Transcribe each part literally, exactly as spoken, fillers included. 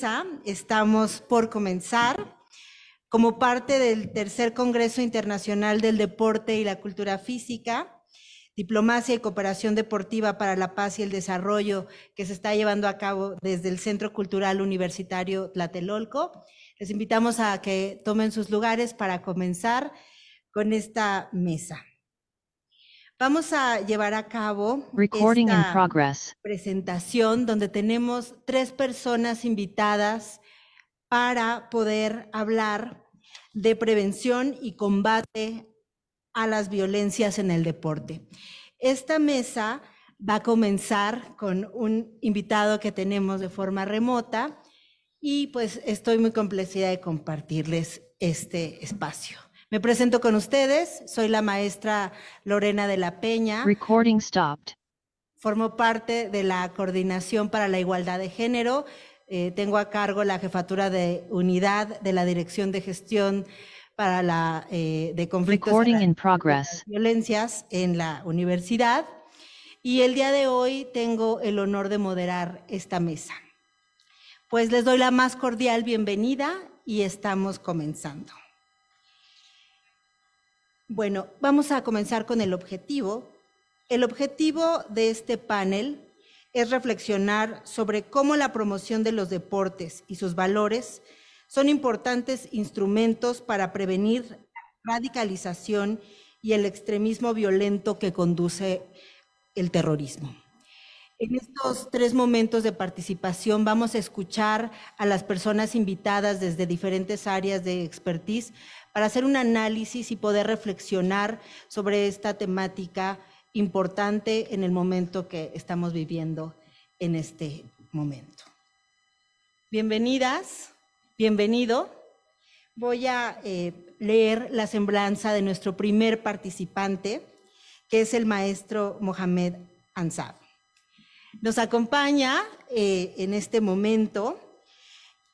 mesa. Estamos por comenzar. Como parte del tercer Congreso Internacional del Deporte y la Cultura Física, Diplomacia y Cooperación Deportiva para la Paz y el Desarrollo, que se está llevando a cabo desde el Centro Cultural Universitario Tlatelolco, les invitamos a que tomen sus lugares para comenzar con esta mesa. Vamos a llevar a cabo esta presentación donde tenemos tres personas invitadas para poder hablar de prevención y combate a las violencias en el deporte. Esta mesa va a comenzar con un invitado que tenemos de forma remota y pues estoy muy complacida de compartirles este espacio. Me presento con ustedes, soy la maestra Lorena de la Peña. Recording stopped. Formo parte de la Coordinación para la Igualdad de Género. Eh, tengo a cargo la jefatura de unidad de la Dirección de Gestión para la eh, de Conflictos y Violencias en la universidad. Y el día de hoy tengo el honor de moderar esta mesa. Pues les doy la más cordial bienvenida y estamos comenzando. Bueno, vamos a comenzar con el objetivo. El objetivo de este panel es reflexionar sobre cómo la promoción de los deportes y sus valores son importantes instrumentos para prevenir la radicalización y el extremismo violento que conduce el terrorismo. En estos tres momentos de participación vamos a escuchar a las personas invitadas desde diferentes áreas de expertise para hacer un análisis y poder reflexionar sobre esta temática importante en el momento que estamos viviendo en este momento. Bienvenidas, bienvenido. Voy a eh, leer la semblanza de nuestro primer participante, que es el maestro Mohamed Ansab. Nos acompaña eh, en este momento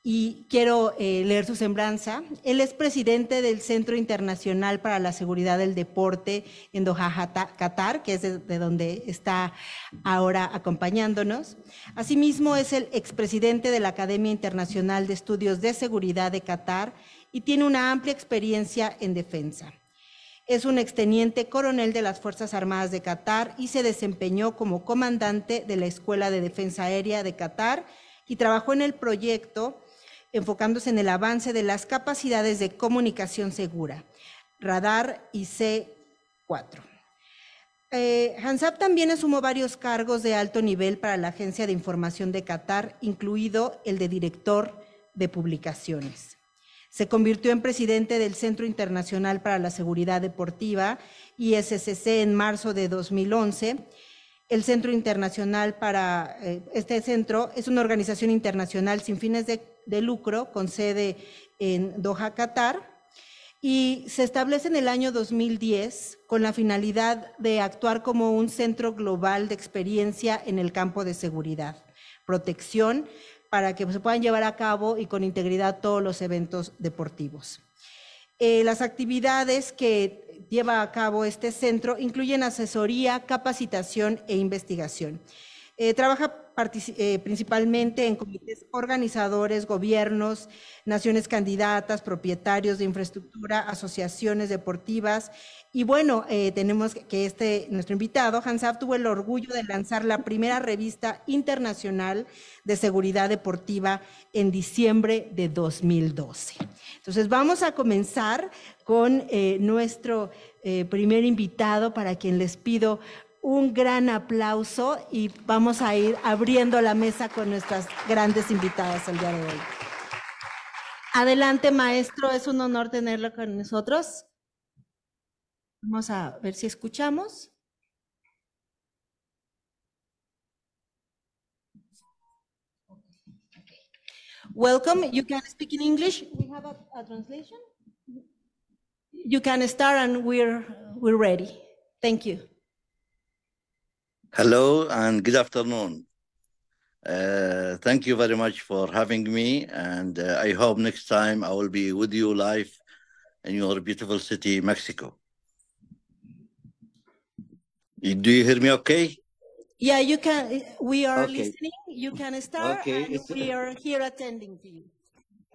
y quiero eh, leer su semblanza. Él es presidente del Centro Internacional para la Seguridad del Deporte en Doha, Qatar, que es de, de donde está ahora acompañándonos. Asimismo, es el expresidente de la Academia Internacional de Estudios de Seguridad de Qatar y tiene una amplia experiencia en defensa. Es un exteniente coronel de las Fuerzas Armadas de Qatar y se desempeñó como comandante de la Escuela de Defensa Aérea de Qatar y trabajó en el proyecto enfocándose en el avance de las capacidades de comunicación segura, RADAR y C cuatro. Eh, Ansab también asumió varios cargos de alto nivel para la Agencia de Información de Qatar, incluido el de director de publicaciones. Se convirtió en presidente del Centro Internacional para la Seguridad Deportiva, I C S S, en marzo de dos mil once. El Centro Internacional para, eh, este centro es una organización internacional sin fines de de lucro con sede en Doha, Qatar, y se establece en el año dos mil diez con la finalidad de actuar como un centro global de experiencia en el campo de seguridad, protección, para que se puedan llevar a cabo y con integridad todos los eventos deportivos. Eh, las actividades que lleva a cabo este centro incluyen asesoría, capacitación e investigación. Eh, trabaja Eh, principalmente en comités organizadores, gobiernos, naciones candidatas, propietarios de infraestructura, asociaciones deportivas. Y bueno, eh, tenemos que este, nuestro invitado, Ansab, tuvo el orgullo de lanzar la primera revista internacional de seguridad deportiva en diciembre de dos mil doce. Entonces vamos a comenzar con eh, nuestro eh, primer invitado, para quien les pido un gran aplauso, y vamos a ir abriendo la mesa con nuestras grandes invitadas el día de hoy. Adelante, maestro, es un honor tenerlo con nosotros. Vamos a ver si escuchamos. Okay. Welcome, you can speak in English. We have a, a translation. You can start and we're, we're ready. Thank you. Hello and good afternoon. Uh, thank you very much for having me, and uh, I hope next time I will be with you live in your beautiful city, Mexico. Do you hear me okay? Yeah, you can. We are okay. listening. You can start, okay. and we are here attending to you.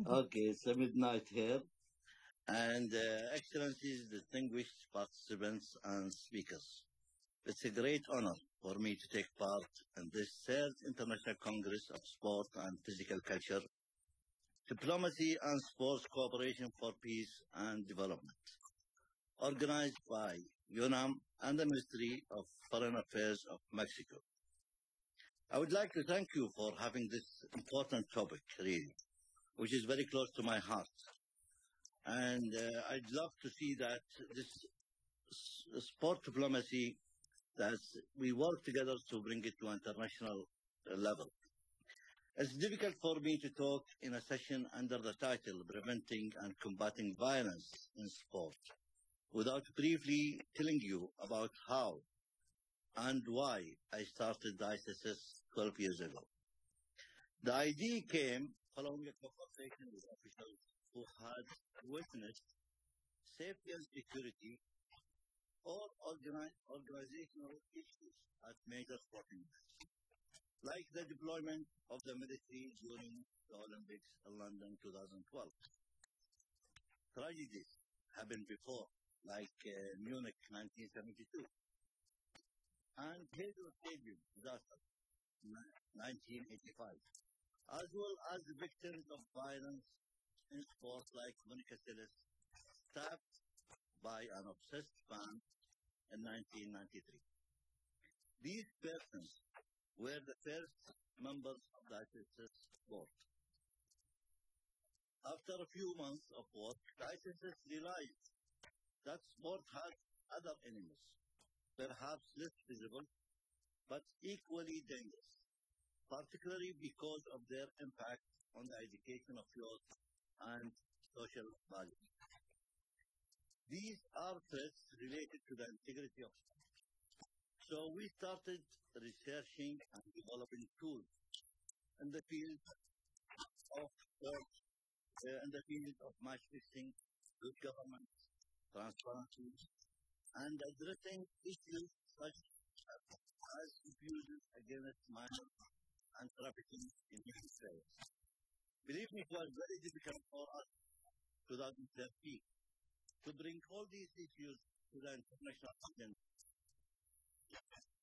Okay, it's a midnight here, and uh, excellencies, distinguished participants and speakers. It's a great honor for me to take part in this third International Congress of Sport and Physical Culture, Diplomacy and Sports Cooperation for Peace and Development, organized by UNAM and the Ministry of Foreign Affairs of Mexico. I would like to thank you for having this important topic, really, which is very close to my heart. And uh, I'd love to see that this sport diplomacy, that we work together to bring it to international level. It's difficult for me to talk in a session under the title, Preventing and Combating Violence in Sport, without briefly telling you about how and why I started the I C S S twelve years ago. The idea came following a conversation with officials who had witnessed safety and security or organizational issues at major sporting events, like the deployment of the military during the Olympics in London twenty twelve. Tragedies happened before, like uh, Munich nineteen seventy-two, and Heysel Stadium disaster nineteen eighty-five, as well as the victims of violence in sports like Monica Seles, stabbed by an obsessed fan in nineteen ninety-three. These persons were the first members of the I C S S board. After a few months of work, the I C S S realized that sport has other enemies, perhaps less visible, but equally dangerous, particularly because of their impact on the education of youth and social values. These are threats related to the integrity of sport. So we started researching and developing tools in the field of sport, uh, in the field of match fixing, good government, transparency, and addressing issues such as abuses against minors and trafficking in youth players. Believe me, it was very difficult for us in twenty thirteen to bring all these issues to the international audience.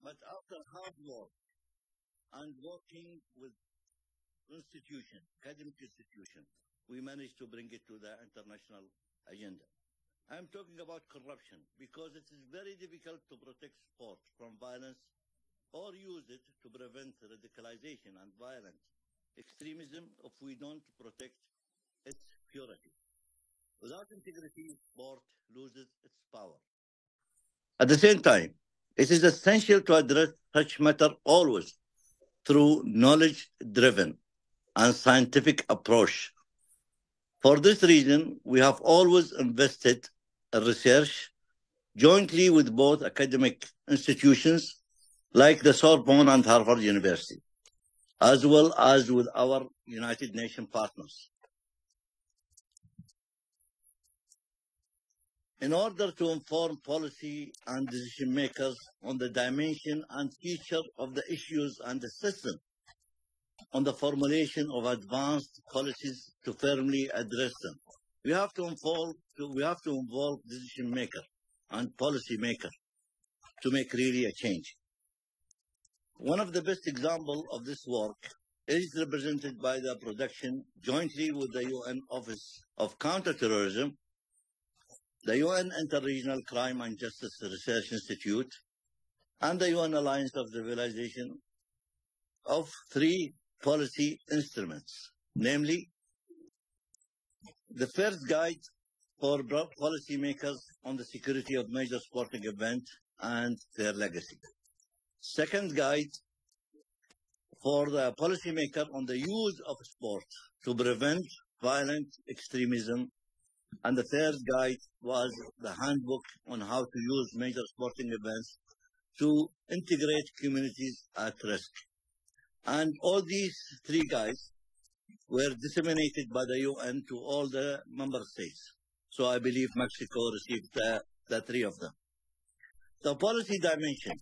But after hard work and working with institutions, academic institutions, we managed to bring it to the international agenda. I'm talking about corruption because it is very difficult to protect sport from violence or use it to prevent radicalization and violent extremism if we don't protect its purity. Without integrity, sport loses its power. At the same time, it is essential to address such matter always through knowledge-driven and scientific approach. For this reason, we have always invested research jointly with both academic institutions like the Sorbonne and Harvard University, as well as with our United Nations partners, in order to inform policy and decision makers on the dimension and feature of the issues and the system, on the formulation of advanced policies to firmly address them. We have to involve, to, we have to involve decision maker and policy maker to make really a change. One of the best examples of this work is represented by the production jointly with the U N Office of Counterterrorism, the U N Interregional Crime and Justice Research Institute, and the U N Alliance of Civilization of three policy instruments, namely the first guide for policymakers on the security of major sporting events and their legacy. Second guide for the policymaker on the use of sport to prevent violent extremism. And the third guide was the handbook on how to use major sporting events to integrate communities at risk. And all these three guides were disseminated by the U N to all the member states. So I believe Mexico received the, the three of them. The policy dimension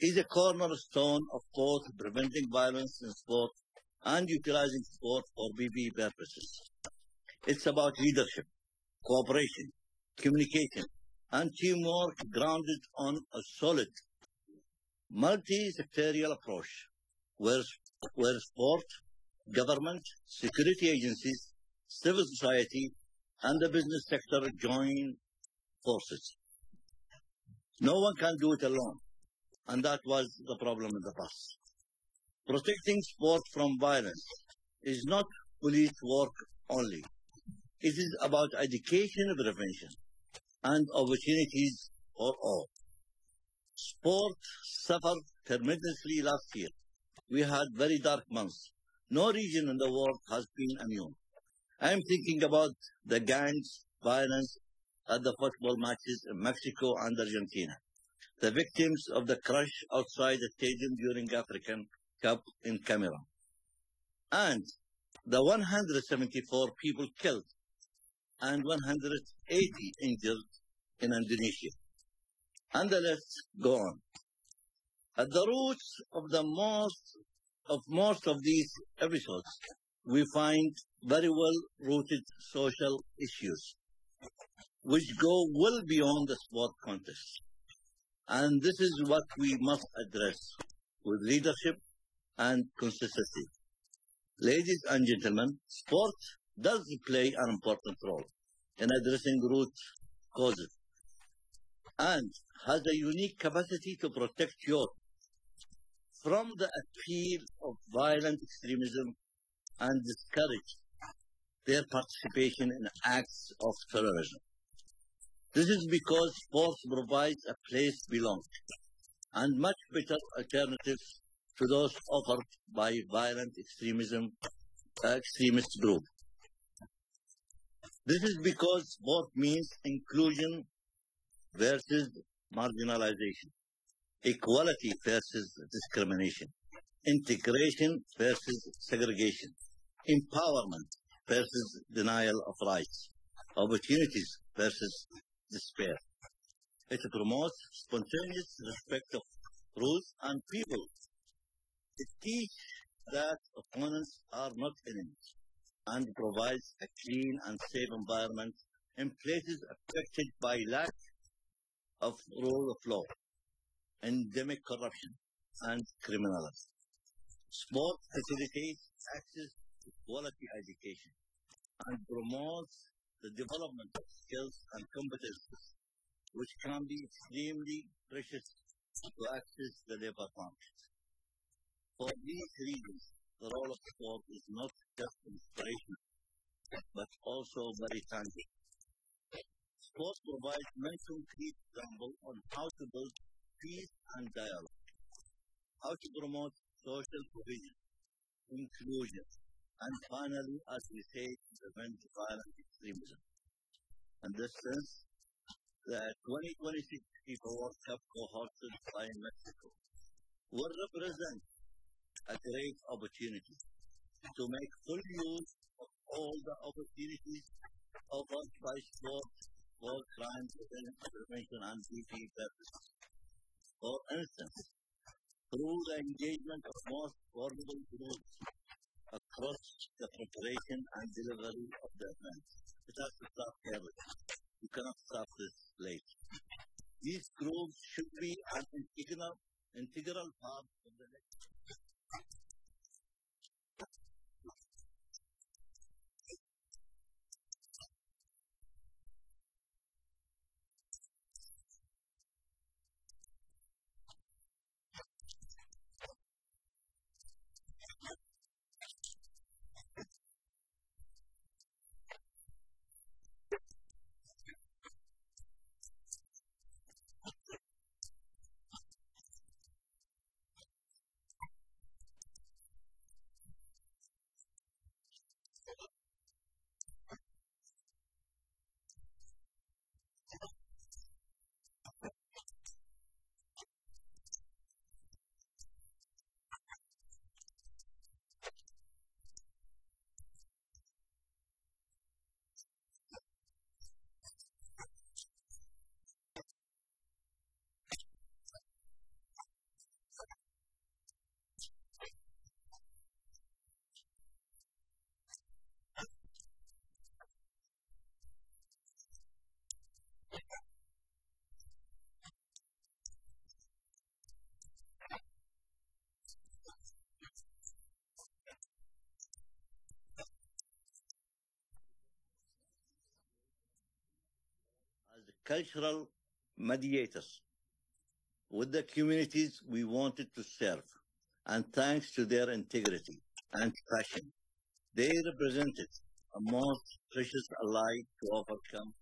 is a cornerstone of both preventing violence in sport and utilizing sport for B V purposes. It's about leadership, cooperation, communication, and teamwork grounded on a solid multi-sectorial approach where, where sport, government, security agencies, civil society, and the business sector join forces. No one can do it alone, and that was the problem in the past. Protecting sport from violence is not police work only. It is about education, prevention, and opportunities for all. Sport suffered tremendously last year. We had very dark months. No region in the world has been immune. I'm thinking about the gangs, violence at the football matches in Mexico and Argentina, the victims of the crush outside the stadium during African Cup in Cameroon, and the one hundred seventy-four people killed and one hundred eighty injured in Indonesia. And the list go on. At the roots of the most of most of these episodes, we find very well-rooted social issues, which go well beyond the sport contest. And this is what we must address with leadership and consistency. Ladies and gentlemen, sport does play an important role in addressing root causes and has a unique capacity to protect Europe from the appeal of violent extremism and discourage their participation in acts of terrorism. This is because sports provides a place belonged and much better alternatives to those offered by violent extremism, uh, extremist groups. This is because sport means inclusion versus marginalization, equality versus discrimination, integration versus segregation, empowerment versus denial of rights, opportunities versus despair. It promotes spontaneous respect of rules and people. It teaches that opponents are not enemies and provides a clean and safe environment in places affected by lack of rule of law, endemic corruption, and criminality. Sport facilitates access to quality education and promotes the development of skills and competences, which can be extremely precious to access the labor market. For these reasons, the role of sport is not just inspirational, but also very tangible. Sport provides many concrete examples on how to build peace and dialogue, how to promote social cohesion, inclusion, and finally, as we say, prevent violent extremism. In this sense, the twenty twenty-six FIFA World Cup co-hosted by Mexico will represent a great opportunity to make full use of all the opportunities offered by sport for crime prevention and B V purposes. For instance, through the engagement of most formidable groups across the preparation and delivery of the event. It has to start early. You cannot start this late. These groups should be an integral, integral part of the next. cultural mediators with the communities we wanted to serve, and thanks to their integrity and passion, they represented a most precious ally to overcome.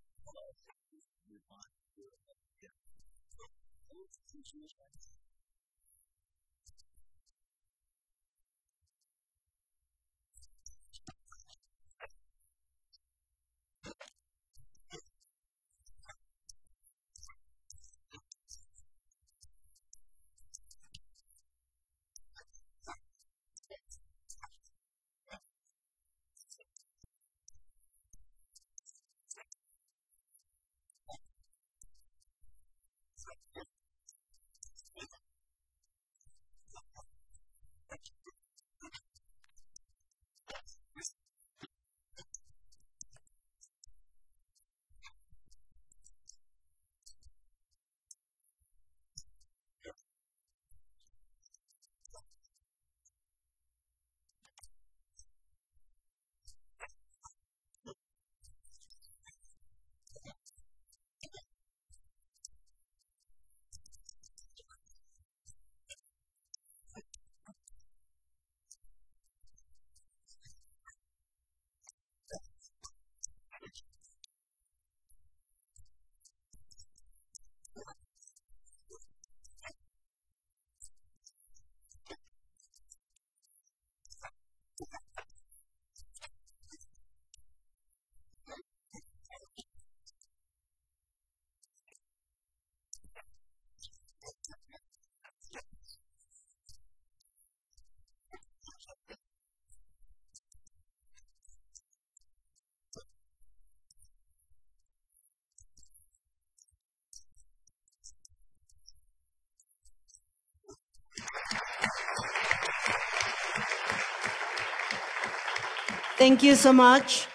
Thank you so much.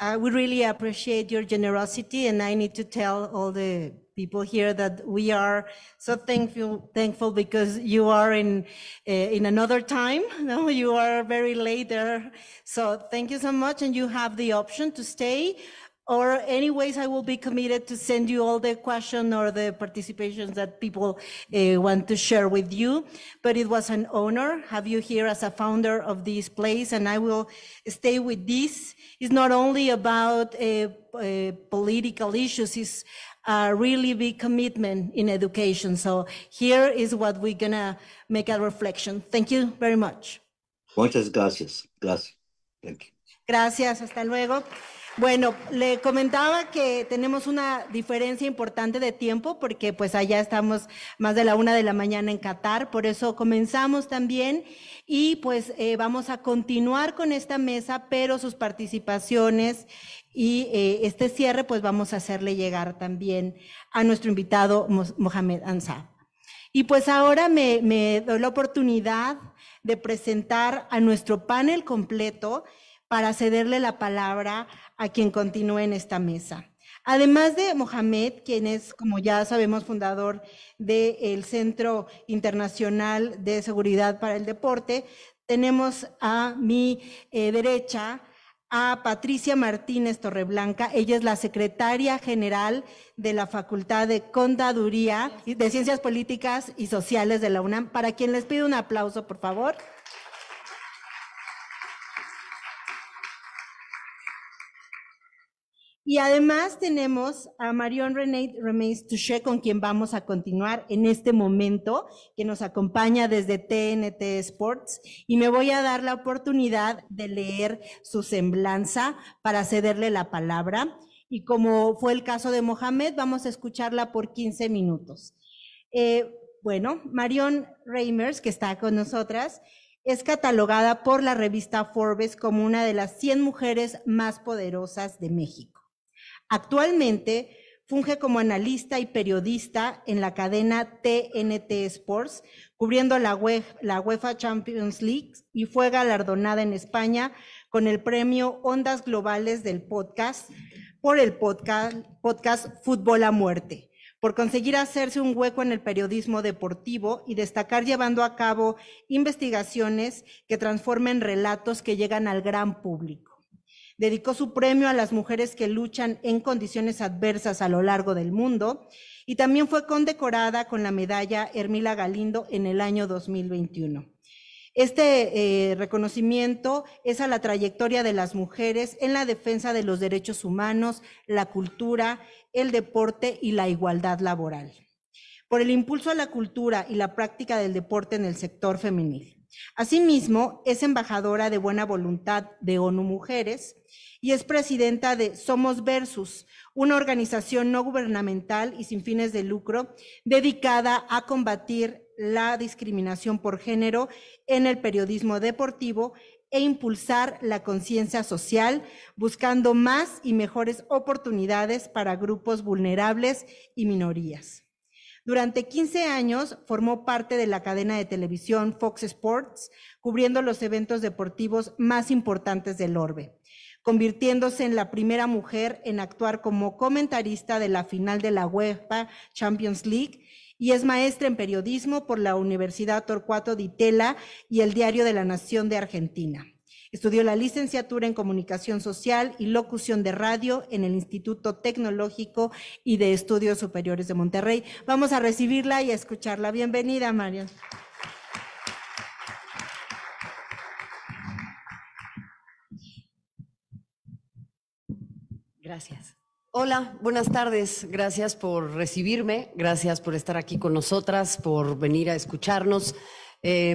Uh, we really appreciate your generosity, and I need to tell all the people here that we are so thankful, thankful because you are in uh, in another time. No, you are very late there. So thank you so much, and you have the option to stay. Or anyways, I will be committed to send you all the questions or the participations that people uh, want to share with you. But it was an honor have you here as a founder of this place, and I will stay with this. It's not only about uh, uh, political issues, it's a really big commitment in education. So here is what we're gonna make a reflection. Thank you very much. Muchas gracias. Gracias. Thank you. Gracias. Hasta luego. Bueno, le comentaba que tenemos una diferencia importante de tiempo porque pues allá estamos más de la una de la mañana en Qatar, por eso comenzamos también y pues eh, vamos a continuar con esta mesa, pero sus participaciones y eh, este cierre pues vamos a hacerle llegar también a nuestro invitado Mohamed Ansab. Y pues ahora me, me doy la oportunidad de presentar a nuestro panel completo para cederle la palabra a quien continúe en esta mesa. Además de Mohamed, quien es, como ya sabemos, fundador del Centro Internacional de Seguridad para el Deporte, tenemos a mi eh, derecha a Patricia Martínez Torreblanca. Ella es la secretaria general de la Facultad de Contaduría de Ciencias Políticas y Sociales de la UNAM, para quien les pido un aplauso, por favor. Y además tenemos a Marion Reimers, con quien vamos a continuar en este momento, que nos acompaña desde T N T Sports, y me voy a dar la oportunidad de leer su semblanza para cederle la palabra. Y como fue el caso de Mohamed, vamos a escucharla por quince minutos. Eh, bueno, Marion Reimers, que está con nosotras, es catalogada por la revista Forbes como una de las cien mujeres más poderosas de México. Actualmente funge como analista y periodista en la cadena T N T Sports, cubriendo la UEFA Champions League, y fue galardonada en España con el premio Ondas Globales del Podcast por el podcast, podcast Fútbol a Muerte, por conseguir hacerse un hueco en el periodismo deportivo y destacar llevando a cabo investigaciones que transformen relatos que llegan al gran público. Dedicó su premio a las mujeres que luchan en condiciones adversas a lo largo del mundo y también fue condecorada con la medalla Hermila Galindo en el año dos mil veintiuno. Este eh, reconocimiento es a la trayectoria de las mujeres en la defensa de los derechos humanos, la cultura, el deporte y la igualdad laboral, por el impulso a la cultura y la práctica del deporte en el sector femenil. Asimismo, es embajadora de buena voluntad de ONU Mujeres y es presidenta de Somos Versus, una organización no gubernamental y sin fines de lucro dedicada a combatir la discriminación por género en el periodismo deportivo e impulsar la conciencia social, buscando más y mejores oportunidades para grupos vulnerables y minorías. Durante quince años formó parte de la cadena de televisión Fox Sports, cubriendo los eventos deportivos más importantes del orbe, convirtiéndose en la primera mujer en actuar como comentarista de la final de la UEFA Champions League, y es maestra en periodismo por la Universidad Torcuato Di Tella y el Diario de la Nación de Argentina. Estudió la licenciatura en Comunicación Social y Locución de Radio en el Instituto Tecnológico y de Estudios Superiores de Monterrey. Vamos a recibirla y a escucharla. Bienvenida, Marion. Gracias. Hola, buenas tardes. Gracias por recibirme, gracias por estar aquí con nosotras, por venir a escucharnos. Eh,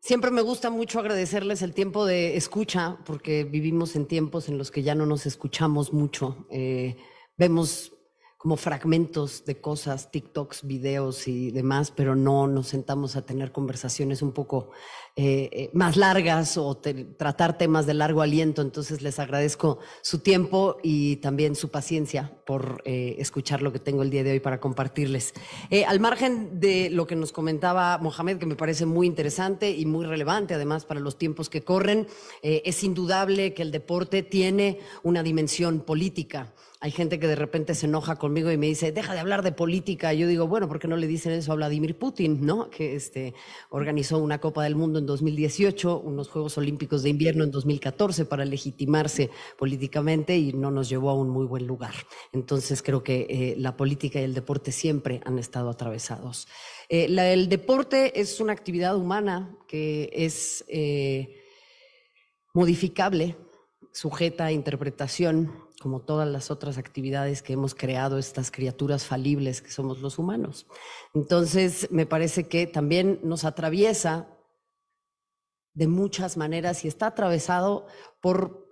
siempre me gusta mucho agradecerles el tiempo de escucha, porque vivimos en tiempos en los que ya no nos escuchamos mucho. Eh, vemos como fragmentos de cosas, TikToks, videos y demás, pero no nos sentamos a tener conversaciones un poco eh, más largas o te, tratar temas de largo aliento. Entonces les agradezco su tiempo y también su paciencia por eh, escuchar lo que tengo el día de hoy para compartirles. Eh, al margen de lo que nos comentaba Mohamed, que me parece muy interesante y muy relevante además para los tiempos que corren, eh, es indudable que el deporte tiene una dimensión política. Hay gente que de repente se enoja conmigo y me dice, deja de hablar de política. Y yo digo, bueno, ¿por qué no le dicen eso a Vladimir Putin, no? Que este, organizó una Copa del Mundo en dos mil dieciocho, unos Juegos Olímpicos de Invierno en dos mil catorce para legitimarse políticamente y no nos llevó a un muy buen lugar. Entonces creo que eh, la política y el deporte siempre han estado atravesados. Eh, la, el deporte es una actividad humana que es eh, modificable, sujeta a interpretación, como todas las otras actividades que hemos creado, estas criaturas falibles que somos los humanos. Entonces, me parece que también nos atraviesa de muchas maneras y está atravesado por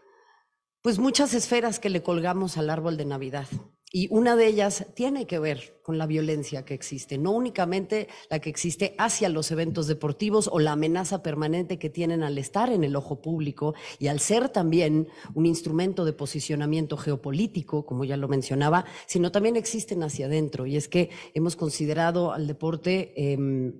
pues, muchas esferas que le colgamos al árbol de Navidad. Y una de ellas tiene que ver con la violencia que existe, no únicamente la que existe hacia los eventos deportivos o la amenaza permanente que tienen al estar en el ojo público y al ser también un instrumento de posicionamiento geopolítico, como ya lo mencionaba, sino también existen hacia adentro. Y es que hemos considerado al deporte eh,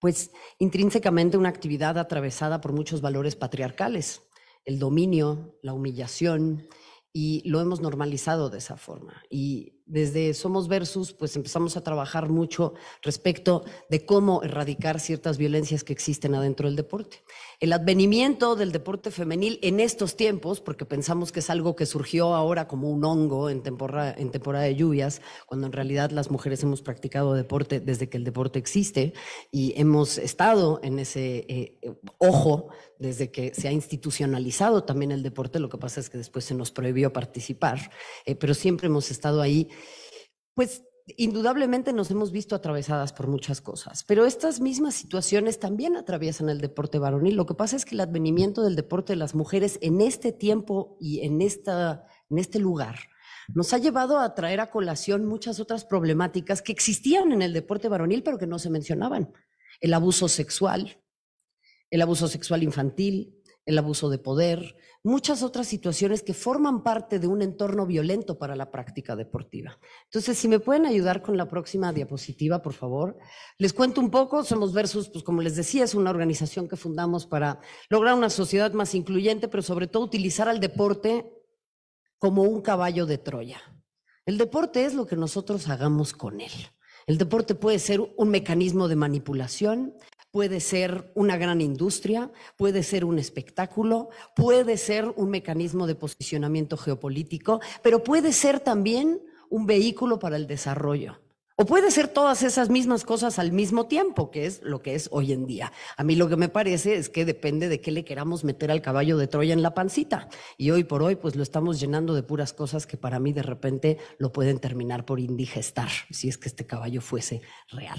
pues intrínsecamente una actividad atravesada por muchos valores patriarcales, el dominio, la humillación, y lo hemos normalizado de esa forma. Y desde Somos Versus, pues empezamos a trabajar mucho respecto de cómo erradicar ciertas violencias que existen adentro del deporte. El advenimiento del deporte femenil en estos tiempos, porque pensamos que es algo que surgió ahora como un hongo en temporada, en temporada de lluvias, cuando en realidad las mujeres hemos practicado deporte desde que el deporte existe y hemos estado en ese eh, ojo desde que se ha institucionalizado también el deporte. Lo que pasa es que después se nos prohibió participar, eh, pero siempre hemos estado ahí. Pues indudablemente nos hemos visto atravesadas por muchas cosas, pero estas mismas situaciones también atraviesan el deporte varonil. Lo que pasa es que el advenimiento del deporte de las mujeres en este tiempo y en, esta, en este lugar nos ha llevado a traer a colación muchas otras problemáticas que existían en el deporte varonil, pero que no se mencionaban. El abuso sexual, el abuso sexual infantil, el abuso de poder, muchas otras situaciones que forman parte de un entorno violento para la práctica deportiva. Entonces, si me pueden ayudar con la próxima diapositiva, por favor. Les cuento un poco. Somos Versus, pues como les decía, es una organización que fundamos para lograr una sociedad más incluyente, pero sobre todo utilizar al deporte como un caballo de Troya. El deporte es lo que nosotros hagamos con él. El deporte puede ser un mecanismo de manipulación, Puede ser una gran industria, puede ser un espectáculo, puede ser un mecanismo de posicionamiento geopolítico, pero puede ser también un vehículo para el desarrollo. O puede ser todas esas mismas cosas al mismo tiempo, que es lo que es hoy en día. A mí lo que me parece es que depende de qué le queramos meter al caballo de Troya en la pancita. Y hoy por hoy pues lo estamos llenando de puras cosas que para mí de repente lo pueden terminar por indigestar, si es que este caballo fuese real.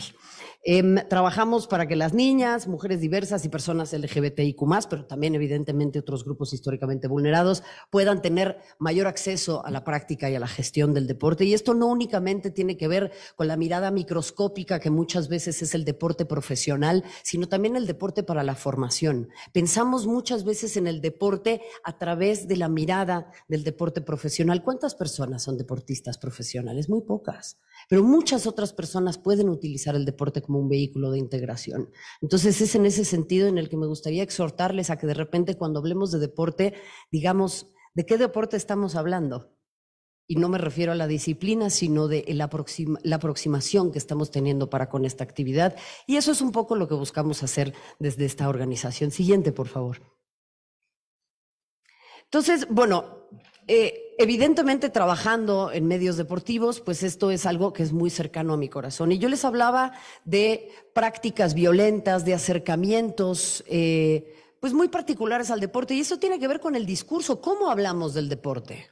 Eh, trabajamos para que las niñas, mujeres diversas y personas L G B T I Q más, pero también evidentemente otros grupos históricamente vulnerados, puedan tener mayor acceso a la práctica y a la gestión del deporte. Y esto no únicamente tiene que ver con la mirada microscópica que muchas veces es el deporte profesional, sino también el deporte para la formación. Pensamos muchas veces en el deporte a través de la mirada del deporte profesional. ¿Cuántas personas son deportistas profesionales? Muy pocas. Pero muchas otras personas pueden utilizar el deporte como un vehículo de integración. Entonces es en ese sentido en el que me gustaría exhortarles a que de repente cuando hablemos de deporte, digamos, ¿de qué deporte estamos hablando? Y no me refiero a la disciplina, sino de la aproximación que estamos teniendo para con esta actividad. Y eso es un poco lo que buscamos hacer desde esta organización. Siguiente, por favor. Entonces, bueno... Eh, Evidentemente, trabajando en medios deportivos, pues esto es algo que es muy cercano a mi corazón. Y yo les hablaba de prácticas violentas, de acercamientos, eh, pues muy particulares al deporte. Y eso tiene que ver con el discurso. ¿Cómo hablamos del deporte?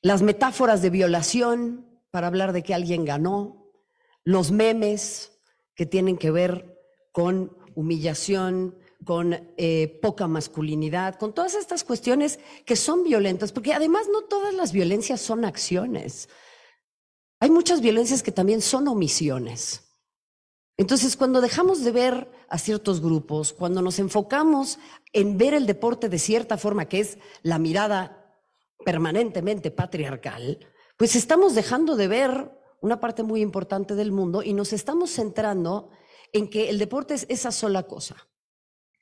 Las metáforas de violación para hablar de que alguien ganó. Los memes que tienen que ver con humillación, con eh, poca masculinidad, con todas estas cuestiones que son violentas, porque además no todas las violencias son acciones. Hay muchas violencias que también son omisiones. Entonces, cuando dejamos de ver a ciertos grupos, cuando nos enfocamos en ver el deporte de cierta forma, que es la mirada permanentemente patriarcal, pues estamos dejando de ver una parte muy importante del mundo y nos estamos centrando en que el deporte es esa sola cosa.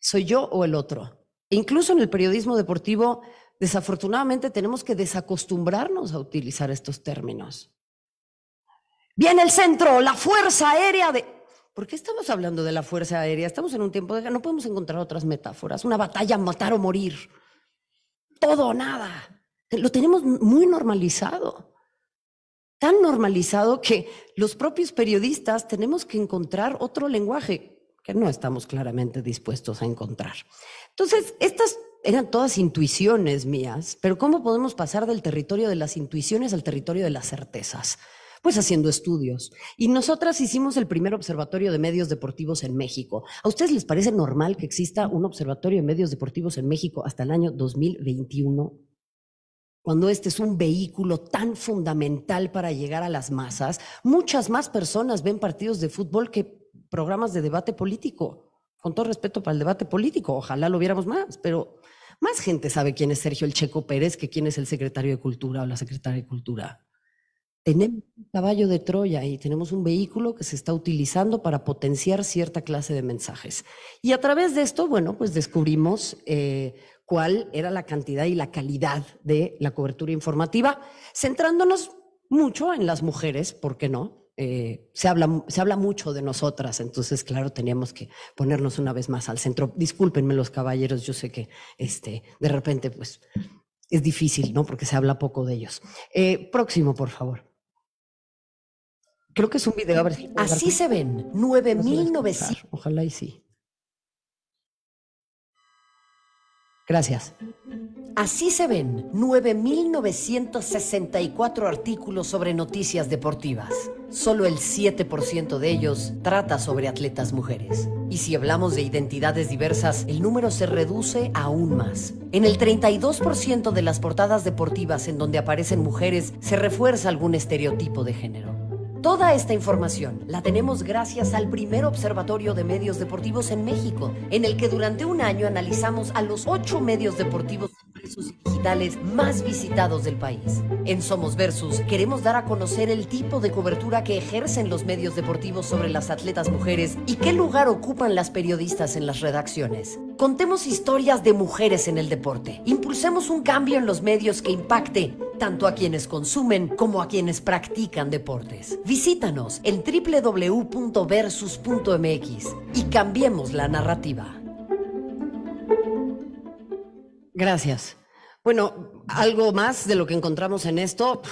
¿Soy yo o el otro? E incluso en el periodismo deportivo, desafortunadamente, tenemos que desacostumbrarnos a utilizar estos términos. Viene el centro, la fuerza aérea de... ¿Por qué estamos hablando de la fuerza aérea? Estamos en un tiempo de... No podemos encontrar otras metáforas. Una batalla, matar o morir. Todo o nada. Lo tenemos muy normalizado. Tan normalizado que los propios periodistas tenemos que encontrar otro lenguaje que no estamos claramente dispuestos a encontrar. Entonces, estas eran todas intuiciones mías, pero ¿cómo podemos pasar del territorio de las intuiciones al territorio de las certezas? Pues haciendo estudios. Y nosotras hicimos el primer observatorio de medios deportivos en México. ¿A ustedes les parece normal que exista un observatorio de medios deportivos en México hasta el año dos mil veintiuno? Cuando este es un vehículo tan fundamental para llegar a las masas, muchas más personas ven partidos de fútbol que programas de debate político, con todo respeto para el debate político, ojalá lo viéramos más, pero más gente sabe quién es Sergio El Checo Pérez que quién es el secretario de Cultura o la secretaria de Cultura. Tenemos un caballo de Troya y tenemos un vehículo que se está utilizando para potenciar cierta clase de mensajes. Y a través de esto, bueno, pues descubrimos eh, cuál era la cantidad y la calidad de la cobertura informativa, centrándonos mucho en las mujeres, ¿por qué no? Eh, se habla, se habla mucho de nosotras, entonces claro, teníamos que ponernos una vez más al centro. Discúlpenme los caballeros, yo sé que este, de repente pues es difícil, ¿no? Porque se habla poco de ellos. Eh, próximo, por favor. Creo que es un video. A ver si así se ven, nueve mil novecientos. Ojalá y sí. Gracias. Así se ven nueve mil novecientos sesenta y cuatro artículos sobre noticias deportivas. Solo el siete por ciento de ellos trata sobre atletas mujeres. Y si hablamos de identidades diversas, el número se reduce aún más. En el treinta y dos por ciento de las portadas deportivas en donde aparecen mujeres, se refuerza algún estereotipo de género. Toda esta información la tenemos gracias al primer observatorio de medios deportivos en México, en el que durante un año analizamos a los ocho medios deportivos impresos y digitales más visitados del país. En Somos Versus queremos dar a conocer el tipo de cobertura que ejercen los medios deportivos sobre las atletas mujeres y qué lugar ocupan las periodistas en las redacciones. Contemos historias de mujeres en el deporte, impulsemos un cambio en los medios que impacte tanto a quienes consumen como a quienes practican deportes. Visítanos en doble u doble u doble u punto versus punto m x y cambiemos la narrativa. Gracias. Bueno, algo más de lo que encontramos en esto,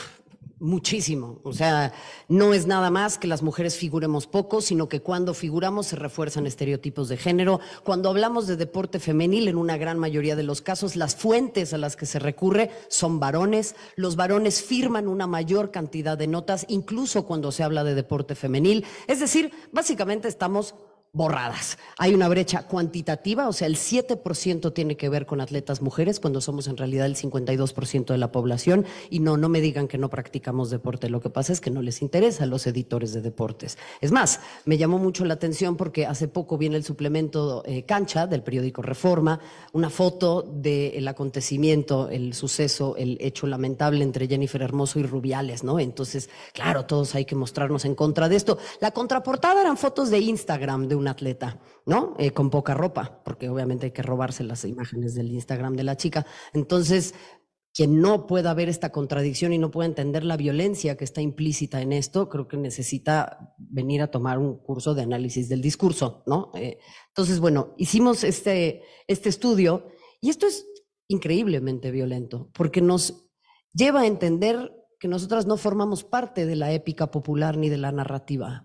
muchísimo. O sea, no es nada más que las mujeres figuremos poco, sino que cuando figuramos se refuerzan estereotipos de género. Cuando hablamos de deporte femenil, en una gran mayoría de los casos, las fuentes a las que se recurre son varones. Los varones firman una mayor cantidad de notas, incluso cuando se habla de deporte femenil. Es decir, básicamente estamos borradas. Hay una brecha cuantitativa, o sea, el siete por ciento tiene que ver con atletas mujeres, cuando somos en realidad el cincuenta y dos por ciento de la población. Y no, no me digan que no practicamos deporte, lo que pasa es que no les interesa a los editores de deportes. Es más, me llamó mucho la atención porque hace poco viene el suplemento eh, Cancha del periódico Reforma, una foto del acontecimiento, el suceso, el hecho lamentable entre Jennifer Hermoso y Rubiales, ¿no? Entonces, claro, todos hay que mostrarnos en contra de esto. La contraportada eran fotos de Instagram de un atleta, ¿no? Eh, con poca ropa, porque obviamente hay que robarse las imágenes del Instagram de la chica. Entonces, quien no pueda ver esta contradicción y no pueda entender la violencia que está implícita en esto, creo que necesita venir a tomar un curso de análisis del discurso, ¿no? Eh, entonces, bueno, hicimos este, este estudio y esto es increíblemente violento, porque nos lleva a entender que nosotras no formamos parte de la épica popular ni de la narrativa.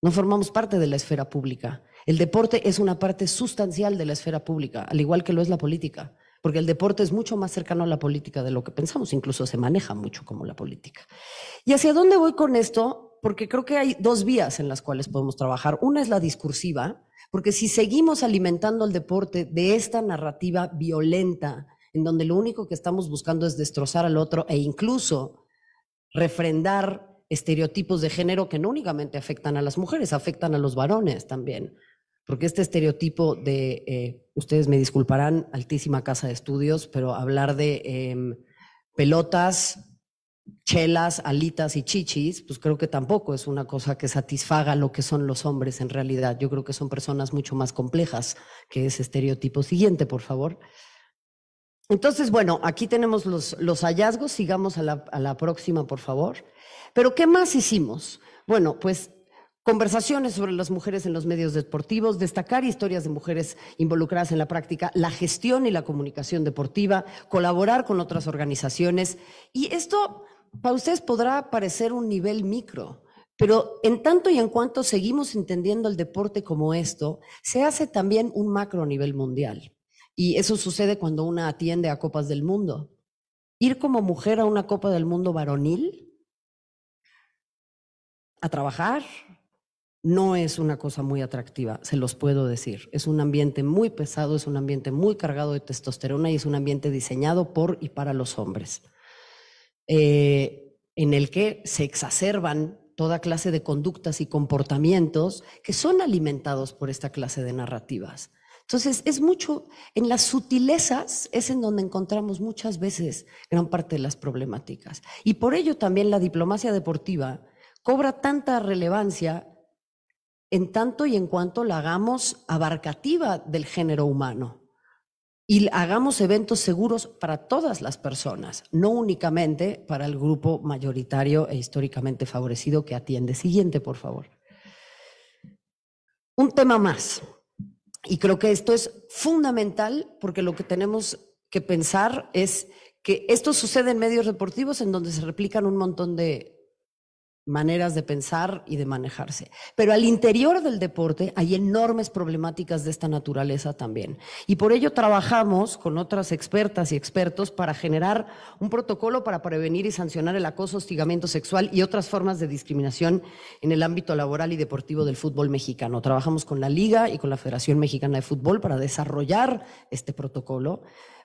No formamos parte de la esfera pública. El deporte es una parte sustancial de la esfera pública, al igual que lo es la política, porque el deporte es mucho más cercano a la política de lo que pensamos, incluso se maneja mucho como la política. ¿Y hacia dónde voy con esto? Porque creo que hay dos vías en las cuales podemos trabajar. Una es la discursiva, porque si seguimos alimentando el deporte de esta narrativa violenta, en donde lo único que estamos buscando es destrozar al otro e incluso refrendar estereotipos de género que no únicamente afectan a las mujeres, afectan a los varones también. Porque este estereotipo de, eh, ustedes me disculparán, altísima casa de estudios, pero hablar de eh, pelotas, chelas, alitas y chichis, pues creo que tampoco es una cosa que satisfaga lo que son los hombres en realidad. Yo creo que son personas mucho más complejas que ese estereotipo. Siguiente, por favor. Entonces, bueno, aquí tenemos los, los hallazgos. Sigamos a la, a la próxima, por favor. Pero, ¿qué más hicimos? Bueno, pues conversaciones sobre las mujeres en los medios deportivos, destacar historias de mujeres involucradas en la práctica, la gestión y la comunicación deportiva, colaborar con otras organizaciones. Y esto para ustedes podrá parecer un nivel micro, pero en tanto y en cuanto seguimos entendiendo el deporte como esto, se hace también un macro a nivel mundial. Y eso sucede cuando una atiende a Copas del Mundo. Ir como mujer a una Copa del Mundo varonil, a trabajar, no es una cosa muy atractiva, se los puedo decir. Es un ambiente muy pesado, es un ambiente muy cargado de testosterona y es un ambiente diseñado por y para los hombres, eh, en el que se exacerban toda clase de conductas y comportamientos que son alimentados por esta clase de narrativas. Entonces, es mucho, en las sutilezas es en donde encontramos muchas veces gran parte de las problemáticas. Y por ello también la diplomacia deportiva cobra tanta relevancia en tanto y en cuanto la hagamos abarcativa del género humano y hagamos eventos seguros para todas las personas, no únicamente para el grupo mayoritario e históricamente favorecido que atiende. Siguiente, por favor. Un tema más. Y creo que esto es fundamental porque lo que tenemos que pensar es que esto sucede en medios deportivos en donde se replican un montón de maneras de pensar y de manejarse. Pero al interior del deporte hay enormes problemáticas de esta naturaleza también. Y por ello trabajamos con otras expertas y expertos para generar un protocolo para prevenir y sancionar el acoso, hostigamiento sexual y otras formas de discriminación en el ámbito laboral y deportivo del fútbol mexicano. Trabajamos con la Liga y con la Federación Mexicana de Fútbol para desarrollar este protocolo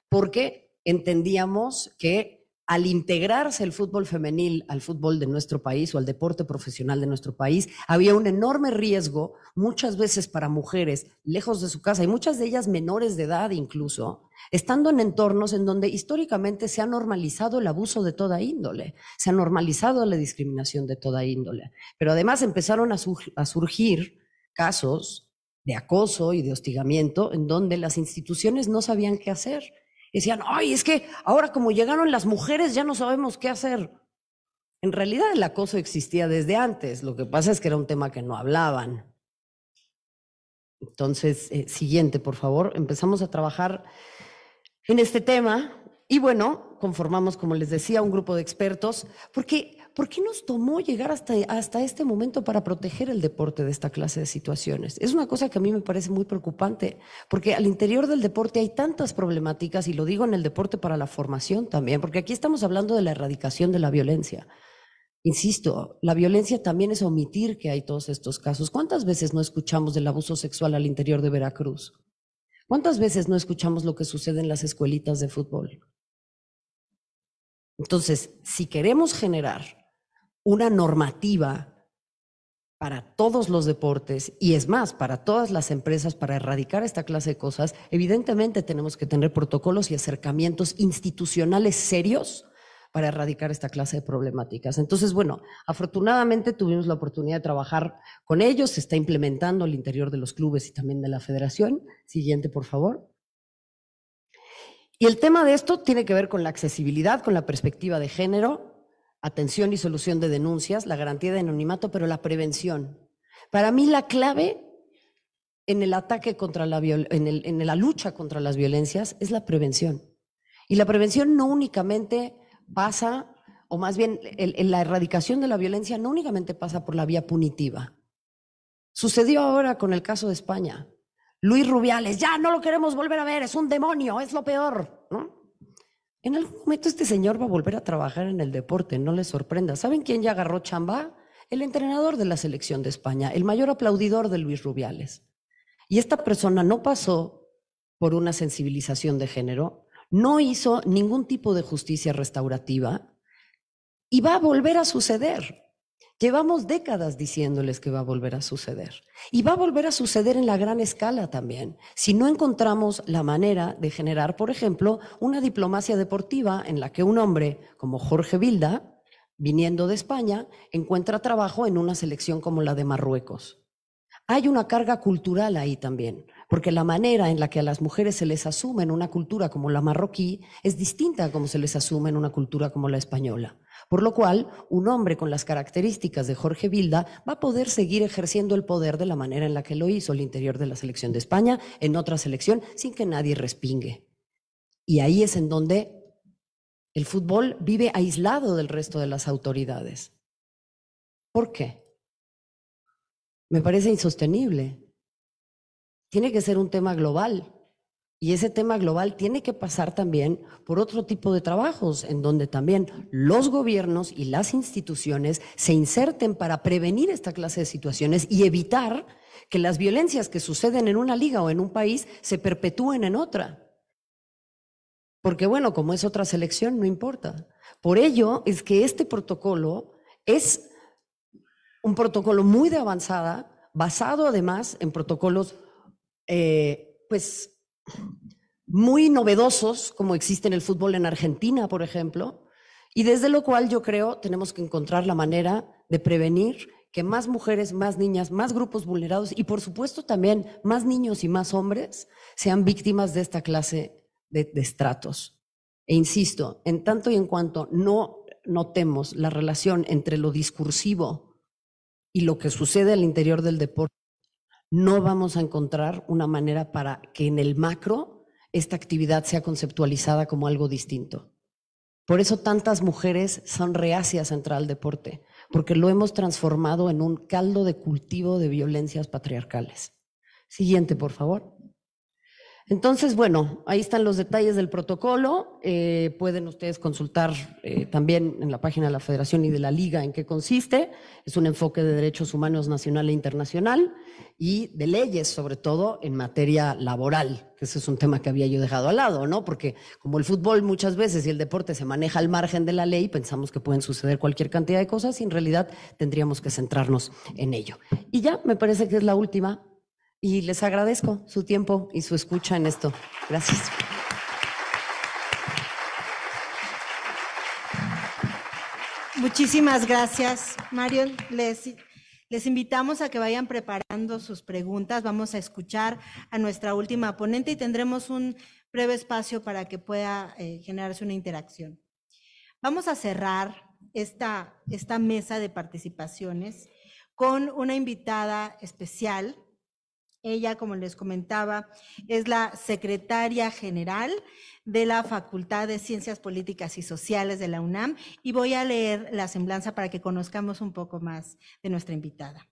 porque entendíamos que al integrarse el fútbol femenil al fútbol de nuestro país o al deporte profesional de nuestro país, había un enorme riesgo, muchas veces para mujeres lejos de su casa y muchas de ellas menores de edad incluso, estando en entornos en donde históricamente se ha normalizado el abuso de toda índole, se ha normalizado la discriminación de toda índole. Pero además empezaron a, su a surgir casos de acoso y de hostigamiento en donde las instituciones no sabían qué hacer. decían, ay, es que ahora como llegaron las mujeres ya no sabemos qué hacer. En realidad el acoso existía desde antes, lo que pasa es que era un tema que no hablaban. Entonces, eh, siguiente, por favor, empezamos a trabajar en este tema y bueno, conformamos, como les decía, un grupo de expertos, porque ¿por qué nos tomó llegar hasta, hasta este momento para proteger el deporte de esta clase de situaciones? Es una cosa que a mí me parece muy preocupante, porque al interior del deporte hay tantas problemáticas, y lo digo en el deporte para la formación también, porque aquí estamos hablando de la erradicación de la violencia. Insisto, la violencia también es omitir que hay todos estos casos. ¿Cuántas veces no escuchamos del abuso sexual al interior de Veracruz? ¿Cuántas veces no escuchamos lo que sucede en las escuelitas de fútbol? Entonces, si queremos generar una normativa para todos los deportes y es más, para todas las empresas, para erradicar esta clase de cosas, evidentemente tenemos que tener protocolos y acercamientos institucionales serios para erradicar esta clase de problemáticas. Entonces, bueno, afortunadamente tuvimos la oportunidad de trabajar con ellos, se está implementando al interior de los clubes y también de la federación. Siguiente, por favor. Y el tema de esto tiene que ver con la accesibilidad, con la perspectiva de género, atención y solución de denuncias, la garantía de anonimato, pero la prevención. Para mí la clave en el ataque contra la viol- en, el, en la lucha contra las violencias es la prevención. Y la prevención no únicamente pasa, o más bien el, el, la erradicación de la violencia no únicamente pasa por la vía punitiva. Sucedió ahora con el caso de España. Luis Rubiales, ya no lo queremos volver a ver, es un demonio, es lo peor, ¿no? En algún momento este señor va a volver a trabajar en el deporte, no les sorprenda. ¿Saben quién ya agarró chamba? El entrenador de la selección de España, el mayor aplaudidor de Luis Rubiales. Y esta persona no pasó por una sensibilización de género, no hizo ningún tipo de justicia restaurativa y va a volver a suceder. Llevamos décadas diciéndoles que va a volver a suceder. Y va a volver a suceder en la gran escala también, si no encontramos la manera de generar, por ejemplo, una diplomacia deportiva en la que un hombre como Jorge Vilda, viniendo de España, encuentra trabajo en una selección como la de Marruecos. Hay una carga cultural ahí también, porque la manera en la que a las mujeres se les asume en una cultura como la marroquí es distinta a como se les asume en una cultura como la española. Por lo cual, un hombre con las características de Jorge Vilda va a poder seguir ejerciendo el poder de la manera en la que lo hizo al interior de la selección de España, en otra selección, sin que nadie respingue. Y ahí es en donde el fútbol vive aislado del resto de las autoridades. ¿Por qué? Me parece insostenible. Tiene que ser un tema global. Y ese tema global tiene que pasar también por otro tipo de trabajos, en donde también los gobiernos y las instituciones se inserten para prevenir esta clase de situaciones y evitar que las violencias que suceden en una liga o en un país se perpetúen en otra. Porque bueno, como es otra selección, no importa. Por ello es que este protocolo es un protocolo muy de avanzada, basado además en protocolos, eh, pues... muy novedosos, como existe en el fútbol en Argentina, por ejemplo, y desde lo cual yo creo tenemos que encontrar la manera de prevenir que más mujeres, más niñas, más grupos vulnerados y por supuesto también más niños y más hombres sean víctimas de esta clase de, de estratos. E insisto, en tanto y en cuanto no notemos la relación entre lo discursivo y lo que sucede al interior del deporte, no vamos a encontrar una manera para que en el macro esta actividad sea conceptualizada como algo distinto. Por eso tantas mujeres son reacias a entrar al deporte, porque lo hemos transformado en un caldo de cultivo de violencias patriarcales. Siguiente, por favor. Entonces, bueno, ahí están los detalles del protocolo. Eh, pueden ustedes consultar eh, también en la página de la Federación y de la Liga en qué consiste. Es un enfoque de derechos humanos nacional e internacional y de leyes, sobre todo en materia laboral, que ese es un tema que había yo dejado al lado, ¿no? Porque como el fútbol muchas veces y el deporte se maneja al margen de la ley, pensamos que pueden suceder cualquier cantidad de cosas y en realidad tendríamos que centrarnos en ello. Y ya me parece que es la última. Y les agradezco su tiempo y su escucha en esto. Gracias. Muchísimas gracias, Marion. Les, les invitamos a que vayan preparando sus preguntas. Vamos a escuchar a nuestra última ponente y tendremos un breve espacio para que pueda eh, generarse una interacción. Vamos a cerrar esta, esta mesa de participaciones con una invitada especial. Ella, como les comentaba, es la secretaria general de la Facultad de Ciencias Políticas y Sociales de la UNAM, y voy a leer la semblanza para que conozcamos un poco más de nuestra invitada.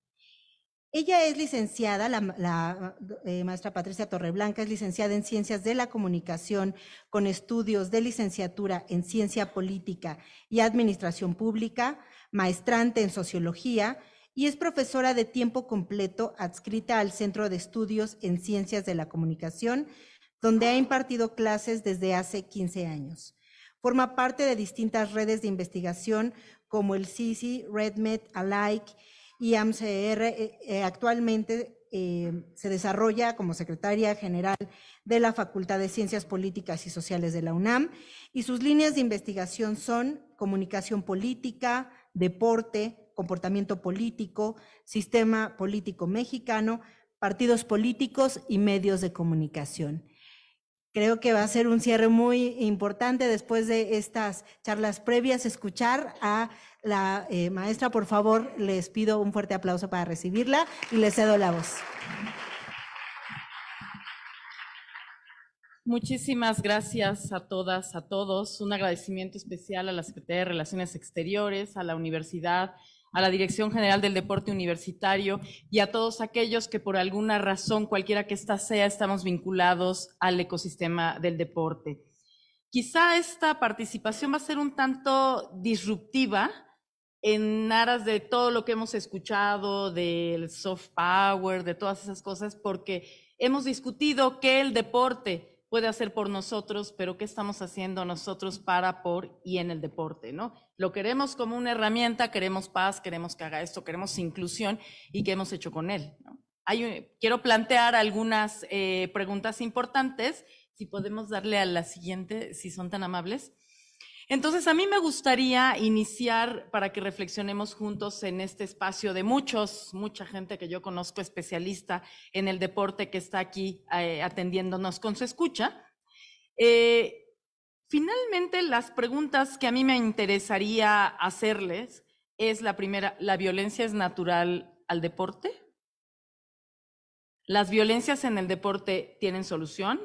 Ella es licenciada, la, la eh, maestra Patricia Torreblanca es licenciada en Ciencias de la Comunicación con estudios de licenciatura en Ciencia Política y Administración Pública, maestrante en Sociología, y es profesora de tiempo completo adscrita al Centro de Estudios en Ciencias de la Comunicación, donde ha impartido clases desde hace quince años. Forma parte de distintas redes de investigación como el C I C I, RedMed, Alike y A M C R. Eh, eh, actualmente eh, se desarrolla como secretaria general de la Facultad de Ciencias Políticas y Sociales de la UNAM, y sus líneas de investigación son comunicación política, deporte, comportamiento político, sistema político mexicano, partidos políticos y medios de comunicación. Creo que va a ser un cierre muy importante después de estas charlas previas. Escuchar a la eh, maestra, por favor, les pido un fuerte aplauso para recibirla y les cedo la voz. Muchísimas gracias a todas, a todos. Un agradecimiento especial a la Secretaría de Relaciones Exteriores, a la Universidad, a la Dirección General del Deporte Universitario y a todos aquellos que por alguna razón, cualquiera que ésta sea, estamos vinculados al ecosistema del deporte. Quizá esta participación va a ser un tanto disruptiva en aras de todo lo que hemos escuchado, del soft power, de todas esas cosas, porque hemos discutido qué el deporte puede hacer por nosotros, pero qué estamos haciendo nosotros para, por y en el deporte, ¿no? Lo queremos como una herramienta, queremos paz, queremos que haga esto, queremos inclusión, y qué hemos hecho con él, ¿no? Hay un, quiero plantear algunas eh, preguntas importantes, si podemos darle a la siguiente, si son tan amables. Entonces, a mí me gustaría iniciar para que reflexionemos juntos en este espacio de muchos, mucha gente que yo conozco, especialista en el deporte, que está aquí eh, atendiéndonos con su escucha. Eh, finalmente, las preguntas que a mí me interesaría hacerles es la primera: ¿la violencia es natural al deporte? ¿Las violencias en el deporte tienen solución?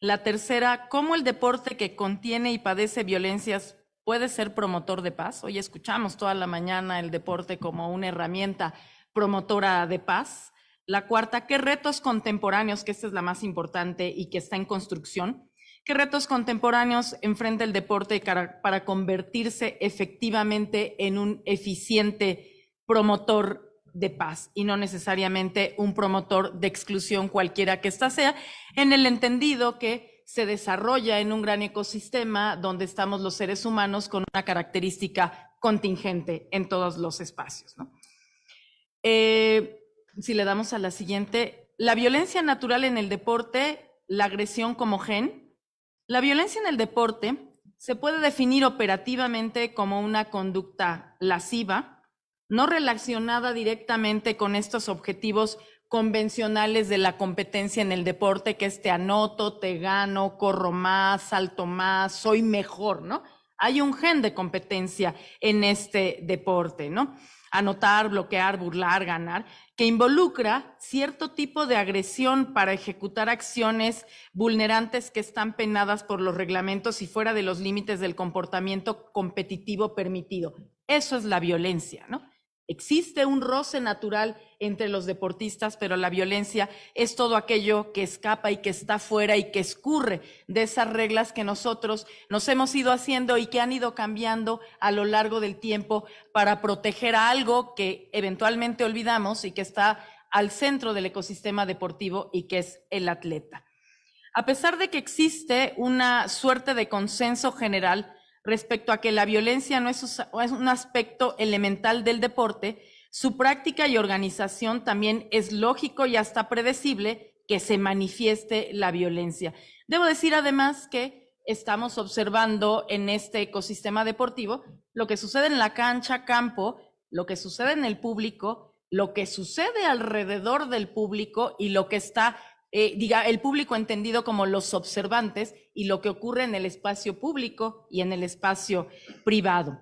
La tercera, ¿cómo el deporte que contiene y padece violencias puede ser promotor de paz? Hoy escuchamos toda la mañana el deporte como una herramienta promotora de paz. La cuarta, ¿qué retos contemporáneos, que esta es la más importante y que está en construcción, qué retos contemporáneos enfrenta el deporte para convertirse efectivamente en un eficiente promotor de paz y no necesariamente un promotor de exclusión, cualquiera que ésta sea, en el entendido que se desarrolla en un gran ecosistema donde estamos los seres humanos con una característica contingente en todos los espacios, ¿no? Eh, si le damos a la siguiente, la violencia natural en el deporte, la agresión como gen. La violencia en el deporte se puede definir operativamente como una conducta lasciva, no relacionada directamente con estos objetivos convencionales de la competencia en el deporte, que es te anoto, te gano, corro más, salto más, soy mejor, ¿no? Hay un gen de competencia en este deporte, ¿no? Anotar, bloquear, burlar, ganar, que involucra cierto tipo de agresión para ejecutar acciones vulnerantes que están penadas por los reglamentos y fuera de los límites del comportamiento competitivo permitido. Eso es la violencia, ¿no? Existe un roce natural entre los deportistas, pero la violencia es todo aquello que escapa y que está fuera y que escurre de esas reglas que nosotros nos hemos ido haciendo y que han ido cambiando a lo largo del tiempo para proteger a algo que eventualmente olvidamos y que está al centro del ecosistema deportivo y que es el atleta. A pesar de que existe una suerte de consenso general respecto a que la violencia no es un aspecto elemental del deporte, su práctica y organización también es lógico y hasta predecible que se manifieste la violencia. Debo decir además que estamos observando en este ecosistema deportivo lo que sucede en la cancha, campo, lo que sucede en el público, lo que sucede alrededor del público y lo que está eh, diga, el público entendido como los observantes y lo que ocurre en el espacio público y en el espacio privado.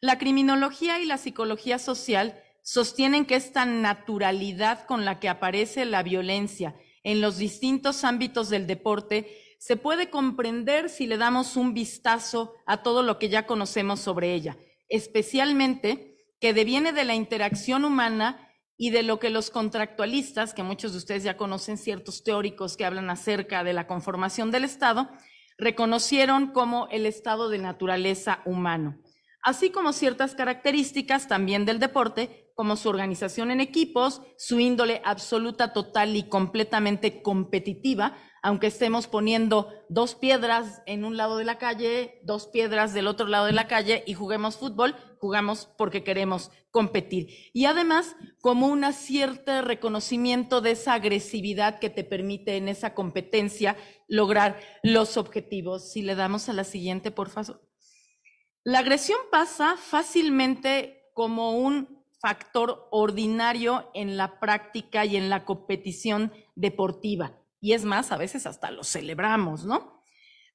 La criminología y la psicología social sostienen que esta naturalidad con la que aparece la violencia en los distintos ámbitos del deporte se puede comprender si le damos un vistazo a todo lo que ya conocemos sobre ella, especialmente que deviene de la interacción humana y de lo que los contractualistas, que muchos de ustedes ya conocen, ciertos teóricos que hablan acerca de la conformación del Estado, reconocieron como el estado de naturaleza humano, así como ciertas características también del deporte, como su organización en equipos, su índole absoluta, total y completamente competitiva, aunque estemos poniendo dos piedras en un lado de la calle, dos piedras del otro lado de la calle y juguemos fútbol, jugamos porque queremos competir. Y además, como un cierto reconocimiento de esa agresividad que te permite en esa competencia lograr los objetivos. Si le damos a la siguiente, por favor. La agresión pasa fácilmente como un factor ordinario en la práctica y en la competición deportiva. Y es más, a veces hasta lo celebramos, ¿no?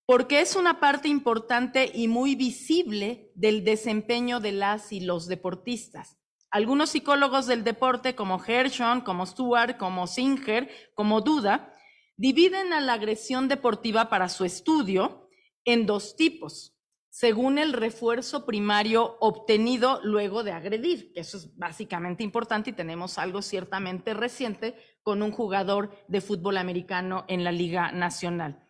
Porque es una parte importante y muy visible del desempeño de las y los deportistas. Algunos psicólogos del deporte, como Gershon, como Stewart, como Singer, como Duda, dividen a la agresión deportiva para su estudio en dos tipos, según el refuerzo primario obtenido luego de agredir, que eso es básicamente importante y tenemos algo ciertamente reciente con un jugador de fútbol americano en la Liga Nacional.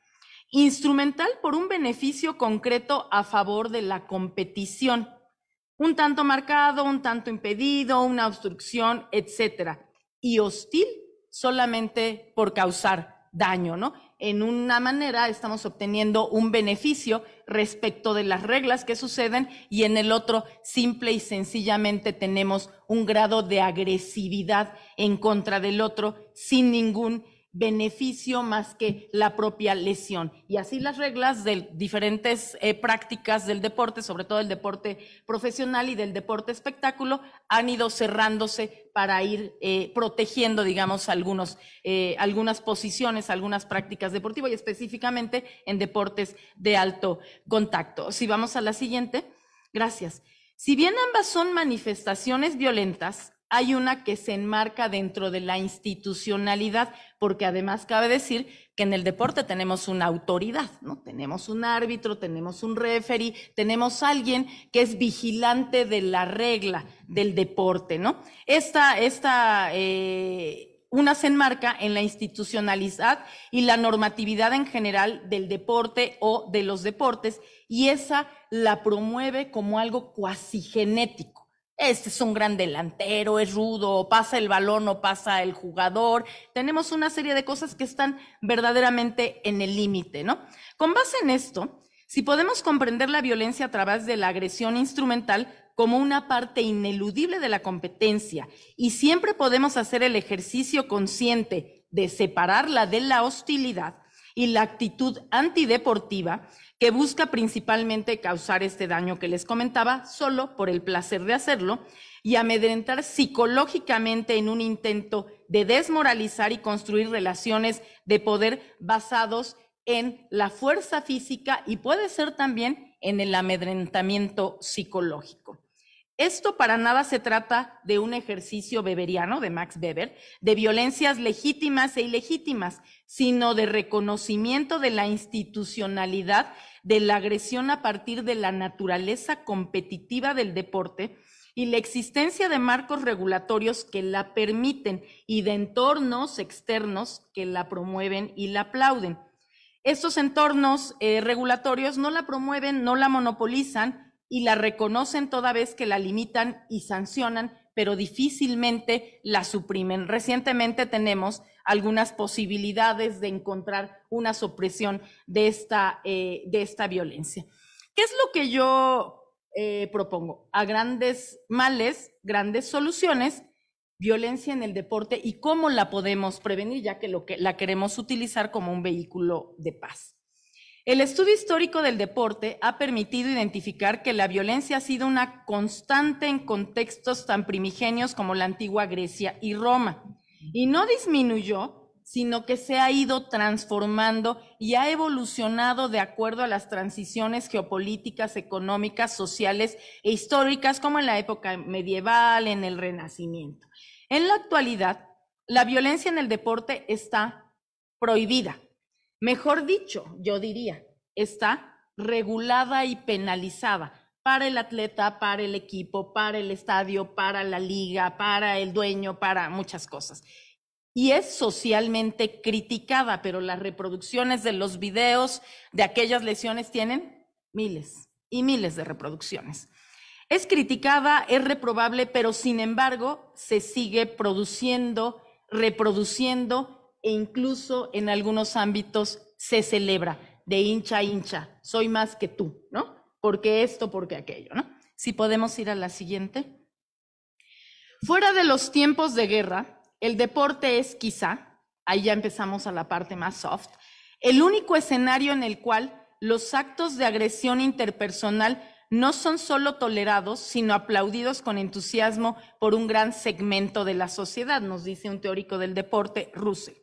Instrumental por un beneficio concreto a favor de la competición, un tanto marcado, un tanto impedido, una obstrucción, etcétera, y hostil solamente por causar daño, ¿no? En una manera estamos obteniendo un beneficio respecto de las reglas que suceden y en el otro simple y sencillamente tenemos un grado de agresividad en contra del otro sin ningún beneficio más que la propia lesión. Y así las reglas de diferentes eh, prácticas del deporte, sobre todo el deporte profesional y del deporte espectáculo, han ido cerrándose para ir eh, protegiendo, digamos, algunos, eh, algunas posiciones, algunas prácticas deportivas y específicamente en deportes de alto contacto. Si vamos a la siguiente, gracias. Si bien ambas son manifestaciones violentas, hay una que se enmarca dentro de la institucionalidad, porque además cabe decir que en el deporte tenemos una autoridad, ¿no? Tenemos un árbitro, tenemos un referee, tenemos alguien que es vigilante de la regla del deporte, ¿no? Esta, esta eh, una se enmarca en la institucionalidad y la normatividad en general del deporte o de los deportes, y esa la promueve como algo cuasi genético. Este es un gran delantero, es rudo, pasa el balón o pasa el jugador. Tenemos una serie de cosas que están verdaderamente en el límite, ¿no? Con base en esto, si podemos comprender la violencia a través de la agresión instrumental como una parte ineludible de la competencia y siempre podemos hacer el ejercicio consciente de separarla de la hostilidad y la actitud antideportiva que busca principalmente causar este daño que les comentaba solo por el placer de hacerlo y amedrentar psicológicamente en un intento de desmoralizar y construir relaciones de poder basados en la fuerza física y puede ser también en el amedrentamiento psicológico. Esto para nada se trata de un ejercicio weberiano, de Max Weber, de violencias legítimas e ilegítimas, sino de reconocimiento de la institucionalidad de la agresión a partir de la naturaleza competitiva del deporte y la existencia de marcos regulatorios que la permiten y de entornos externos que la promueven y la aplauden. Estos entornos eh, regulatorios no la promueven, no la monopolizan, y la reconocen toda vez que la limitan y sancionan, pero difícilmente la suprimen. Recientemente tenemos algunas posibilidades de encontrar una supresión de esta, eh, de esta violencia. ¿Qué es lo que yo eh, propongo? A grandes males, grandes soluciones, violencia en el deporte y cómo la podemos prevenir, ya que, lo que la queremos utilizar como un vehículo de paz. El estudio histórico del deporte ha permitido identificar que la violencia ha sido una constante en contextos tan primigenios como la antigua Grecia y Roma, y no disminuyó sino que se ha ido transformando y ha evolucionado de acuerdo a las transiciones geopolíticas, económicas, sociales e históricas, como en la época medieval, en el Renacimiento. En la actualidad, la violencia en el deporte está prohibida. Mejor dicho, yo diría, está regulada y penalizada para el atleta, para el equipo, para el estadio, para la liga, para el dueño, para muchas cosas. Y es socialmente criticada, pero las reproducciones de los videos de aquellas lesiones tienen miles y miles de reproducciones. Es criticada, es reprobable, pero sin embargo se sigue produciendo, reproduciendo e incluso en algunos ámbitos se celebra de hincha a hincha, soy más que tú, ¿no? Porque esto, porque aquello, ¿no? Si podemos ir a la siguiente. Fuera de los tiempos de guerra, el deporte es quizá, ahí ya empezamos a la parte más soft, el único escenario en el cual los actos de agresión interpersonal no son solo tolerados, sino aplaudidos con entusiasmo por un gran segmento de la sociedad, nos dice un teórico del deporte, Russell.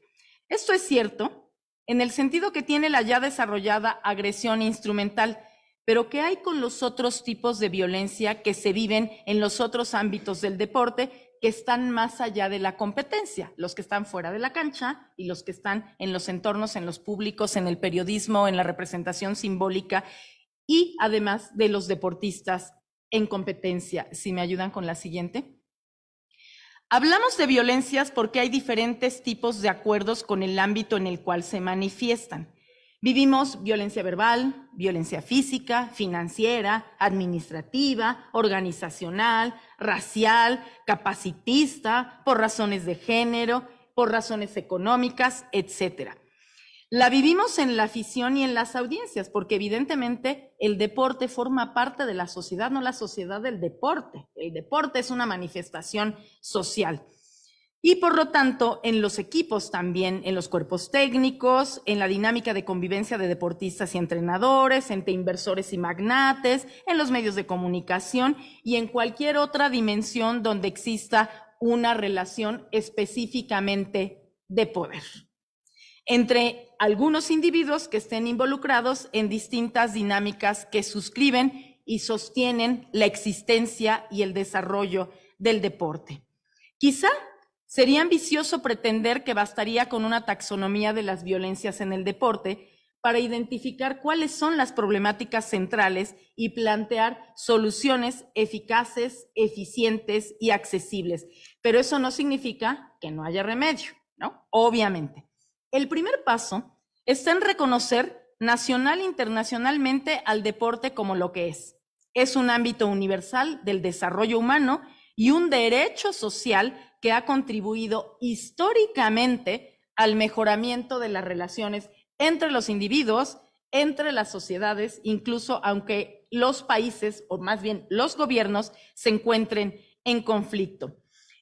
Esto es cierto, en el sentido que tiene la ya desarrollada agresión instrumental, pero ¿qué hay con los otros tipos de violencia que se viven en los otros ámbitos del deporte que están más allá de la competencia? Los que están fuera de la cancha y los que están en los entornos, en los públicos, en el periodismo, en la representación simbólica y además de los deportistas en competencia. Si me ayudan con la siguiente. Hablamos de violencias porque hay diferentes tipos de acuerdos con el ámbito en el cual se manifiestan. Vivimos violencia verbal, violencia física, financiera, administrativa, organizacional, racial, capacitista, por razones de género, por razones económicas, etcétera. La vivimos en la afición y en las audiencias, porque evidentemente el deporte forma parte de la sociedad, no la sociedad del deporte. El deporte es una manifestación social. Y por lo tanto, en los equipos también, en los cuerpos técnicos, en la dinámica de convivencia de deportistas y entrenadores, entre inversores y magnates, en los medios de comunicación y en cualquier otra dimensión donde exista una relación específicamente de poder entre algunos individuos que estén involucrados en distintas dinámicas que suscriben y sostienen la existencia y el desarrollo del deporte. Quizá sería ambicioso pretender que bastaría con una taxonomía de las violencias en el deporte para identificar cuáles son las problemáticas centrales y plantear soluciones eficaces, eficientes y accesibles. Pero eso no significa que no haya remedio, ¿no? Obviamente. El primer paso está en reconocer nacional e internacionalmente al deporte como lo que es. Es un ámbito universal del desarrollo humano y un derecho social que ha contribuido históricamente al mejoramiento de las relaciones entre los individuos, entre las sociedades, incluso aunque los países, o más bien los gobiernos, se encuentren en conflicto.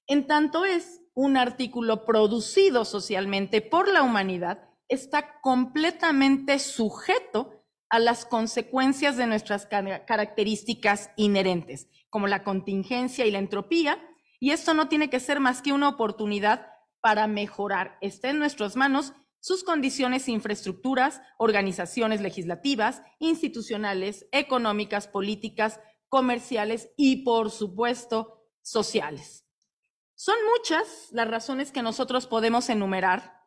En tanto es un artículo producido socialmente por la humanidad, está completamente sujeto a las consecuencias de nuestras características inherentes, como la contingencia y la entropía, y esto no tiene que ser más que una oportunidad para mejorar, está en nuestras manos, sus condiciones, infraestructuras, organizaciones legislativas, institucionales, económicas, políticas, comerciales y, por supuesto, sociales. Son muchas las razones que nosotros podemos enumerar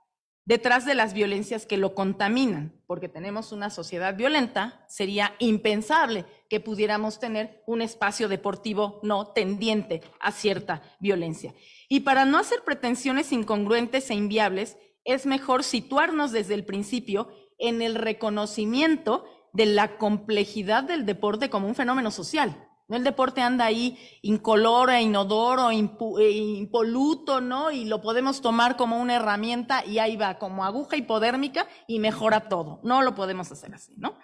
detrás de las violencias que lo contaminan, porque tenemos una sociedad violenta, sería impensable que pudiéramos tener un espacio deportivo no tendiente a cierta violencia. Y para no hacer pretensiones incongruentes e inviables, es mejor situarnos desde el principio en el reconocimiento de la complejidad del deporte como un fenómeno social. ¿No? El deporte anda ahí incoloro, inodoro, impoluto, ¿no? Y lo podemos tomar como una herramienta y ahí va, como aguja hipodérmica y mejora todo. No lo podemos hacer así, ¿no?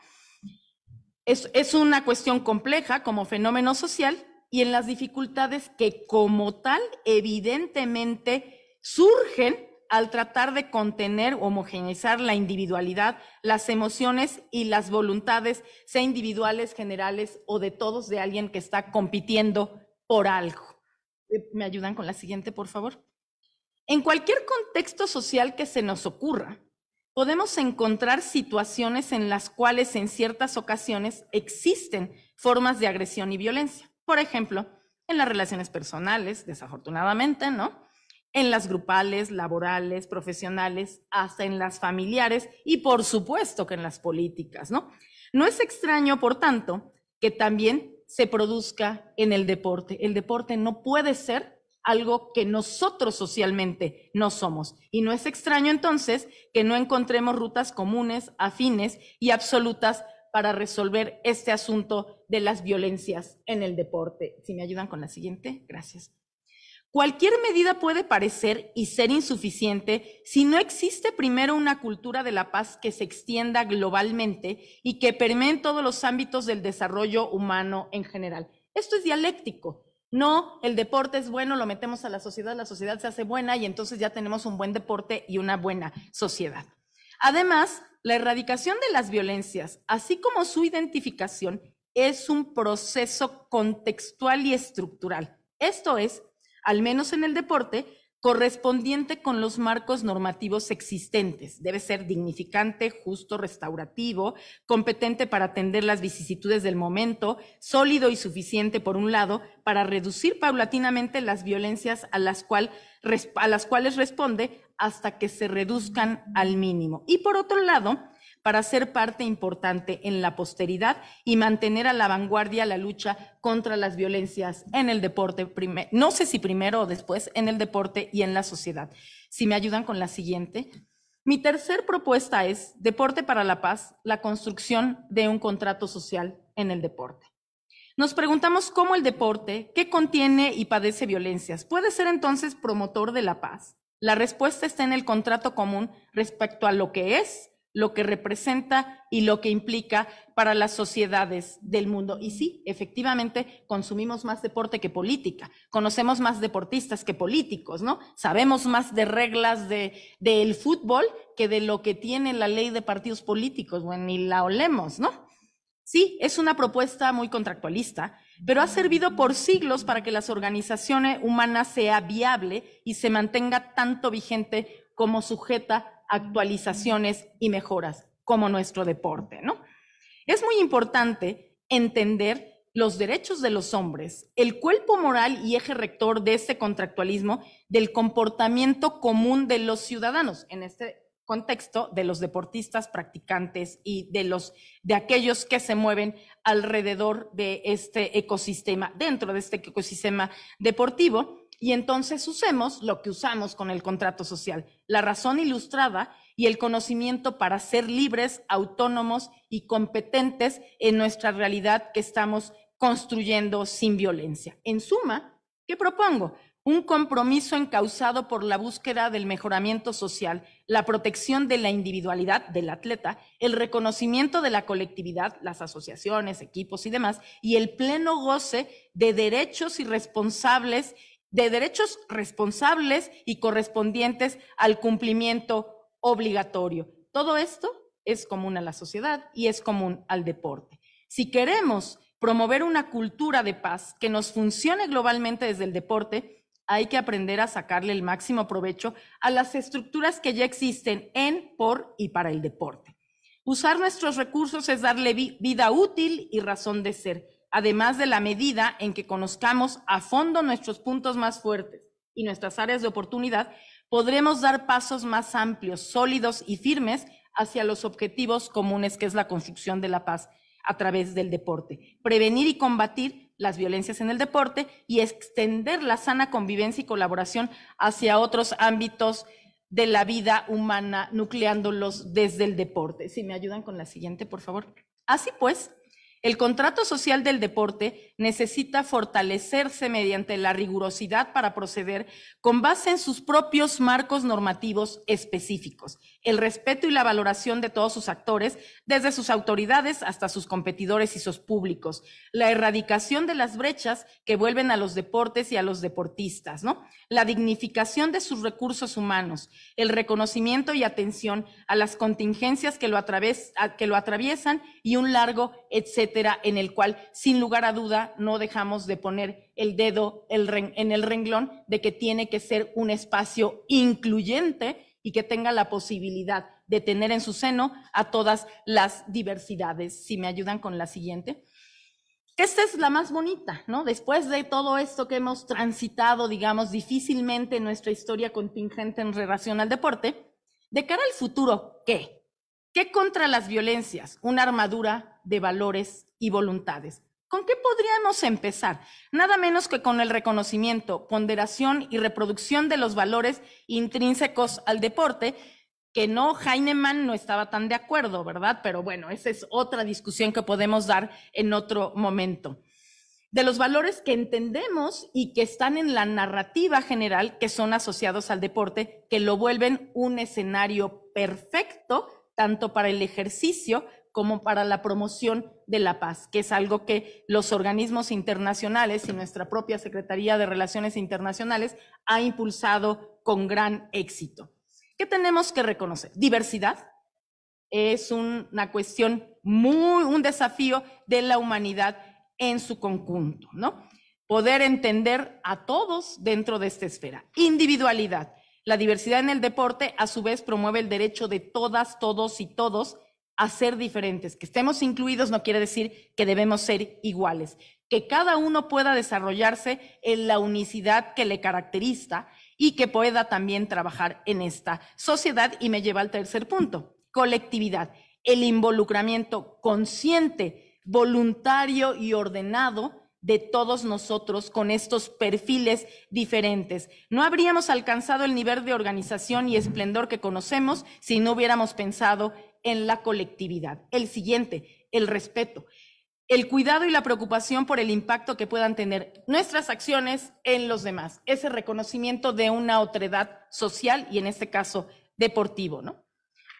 Es, es una cuestión compleja como fenómeno social y en las dificultades que como tal evidentemente surgen al tratar de contener, homogeneizar la individualidad, las emociones y las voluntades, sea individuales, generales o de todos, de alguien que está compitiendo por algo. ¿Me ayudan con la siguiente, por favor? En cualquier contexto social que se nos ocurra, podemos encontrar situaciones en las cuales en ciertas ocasiones existen formas de agresión y violencia. Por ejemplo, en las relaciones personales, desafortunadamente, ¿no? En las grupales, laborales, profesionales, hasta en las familiares y por supuesto que en las políticas, ¿no? No es extraño, por tanto, que también se produzca en el deporte. El deporte no puede ser algo que nosotros socialmente no somos. Y no es extraño entonces que no encontremos rutas comunes, afines y absolutas para resolver este asunto de las violencias en el deporte. Si me ayudan con la siguiente, gracias. Cualquier medida puede parecer y ser insuficiente si no existe primero una cultura de la paz que se extienda globalmente y que permee en todos los ámbitos del desarrollo humano en general. Esto es dialéctico. No, el deporte es bueno, lo metemos a la sociedad, la sociedad se hace buena y entonces ya tenemos un buen deporte y una buena sociedad. Además, la erradicación de las violencias, así como su identificación, es un proceso contextual y estructural. Esto es, al menos en el deporte, correspondiente con los marcos normativos existentes. Debe ser dignificante, justo, restaurativo, competente para atender las vicisitudes del momento, sólido y suficiente, por un lado, para reducir paulatinamente las violencias a las, cual, a las cuales responde hasta que se reduzcan al mínimo. Y por otro lado, para ser parte importante en la posteridad y mantener a la vanguardia la lucha contra las violencias en el deporte, no sé si primero o después, en el deporte y en la sociedad. Si me ayudan con la siguiente. Mi tercer propuesta es Deporte para la Paz, la construcción de un contrato social en el deporte. Nos preguntamos cómo el deporte, qué contiene y padece violencias, puede ser entonces promotor de la paz. La respuesta está en el contrato común respecto a lo que es, lo que representa y lo que implica para las sociedades del mundo. Y sí, efectivamente, consumimos más deporte que política, conocemos más deportistas que políticos, ¿no? Sabemos más de reglas de, del fútbol que de lo que tiene la ley de partidos políticos, bueno, ni la olemos, ¿no? Sí, es una propuesta muy contractualista, pero ha servido por siglos para que las organizaciones humanas sea viable y se mantenga tanto vigente como sujeta actualizaciones y mejoras, como nuestro deporte, ¿no? Es muy importante entender los derechos de los hombres, el cuerpo moral y eje rector de este contractualismo del comportamiento común de los ciudadanos, en este contexto de los deportistas practicantes y de, los, de aquellos que se mueven alrededor de este ecosistema, dentro de este ecosistema deportivo. Y entonces usemos lo que usamos con el contrato social, la razón ilustrada y el conocimiento para ser libres, autónomos y competentes en nuestra realidad que estamos construyendo sin violencia. En suma, ¿qué propongo? Un compromiso encauzado por la búsqueda del mejoramiento social, la protección de la individualidad del atleta, el reconocimiento de la colectividad, las asociaciones, equipos y demás, y el pleno goce de derechos y responsables de derechos responsables y correspondientes al cumplimiento obligatorio. Todo esto es común a la sociedad y es común al deporte. Si queremos promover una cultura de paz que nos funcione globalmente desde el deporte, hay que aprender a sacarle el máximo provecho a las estructuras que ya existen en, por y para el deporte. Usar nuestros recursos es darle vida útil y razón de ser, además de la medida en que conozcamos a fondo nuestros puntos más fuertes y nuestras áreas de oportunidad, podremos dar pasos más amplios, sólidos y firmes hacia los objetivos comunes que es la construcción de la paz a través del deporte, prevenir y combatir las violencias en el deporte y extender la sana convivencia y colaboración hacia otros ámbitos de la vida humana, nucleándolos desde el deporte. Si me ayudan con la siguiente, por favor. Así pues, el contrato social del deporte necesita fortalecerse mediante la rigurosidad para proceder con base en sus propios marcos normativos específicos, el respeto y la valoración de todos sus actores, desde sus autoridades hasta sus competidores y sus públicos, la erradicación de las brechas que vuelven a los deportes y a los deportistas, ¿no? La dignificación de sus recursos humanos, el reconocimiento y atención a las contingencias que lo, atraves, a, que lo atraviesan y un largo etcétera etcétera, en el cual sin lugar a duda no dejamos de poner el dedo el ren, en el renglón de que tiene que ser un espacio incluyente y que tenga la posibilidad de tener en su seno a todas las diversidades. Si me ayudan con la siguiente. Esta es la más bonita, ¿no? Después de todo esto que hemos transitado, digamos, difícilmente en nuestra historia contingente en relación al deporte, de cara al futuro, ¿qué? ¿Qué contra las violencias? Una armadura de valores y voluntades. ¿Con qué podríamos empezar? Nada menos que con el reconocimiento, ponderación y reproducción de los valores intrínsecos al deporte, que no, Heinemann no estaba tan de acuerdo, ¿verdad? Pero bueno, esa es otra discusión que podemos dar en otro momento. De los valores que entendemos y que están en la narrativa general que son asociados al deporte, que lo vuelven un escenario perfecto, tanto para el ejercicio como para la promoción de la paz, que es algo que los organismos internacionales y nuestra propia Secretaría de Relaciones Internacionales ha impulsado con gran éxito. ¿Qué tenemos que reconocer? Diversidad es un, una cuestión muy, un desafío de la humanidad en su conjunto, ¿no? Poder entender a todos dentro de esta esfera. Individualidad. La diversidad en el deporte, a su vez, promueve el derecho de todas, todos y todos a ser diferentes. Que estemos incluidos no quiere decir que debemos ser iguales. Que cada uno pueda desarrollarse en la unicidad que le caracteriza y que pueda también trabajar en esta sociedad. Y me lleva al tercer punto, colectividad, el involucramiento consciente, voluntario y ordenado de todos nosotros con estos perfiles diferentes. No habríamos alcanzado el nivel de organización y esplendor que conocemos si no hubiéramos pensado en la colectividad. El siguiente, el respeto. El cuidado y la preocupación por el impacto que puedan tener nuestras acciones en los demás, ese reconocimiento de una otredad social y en este caso deportivo, ¿no?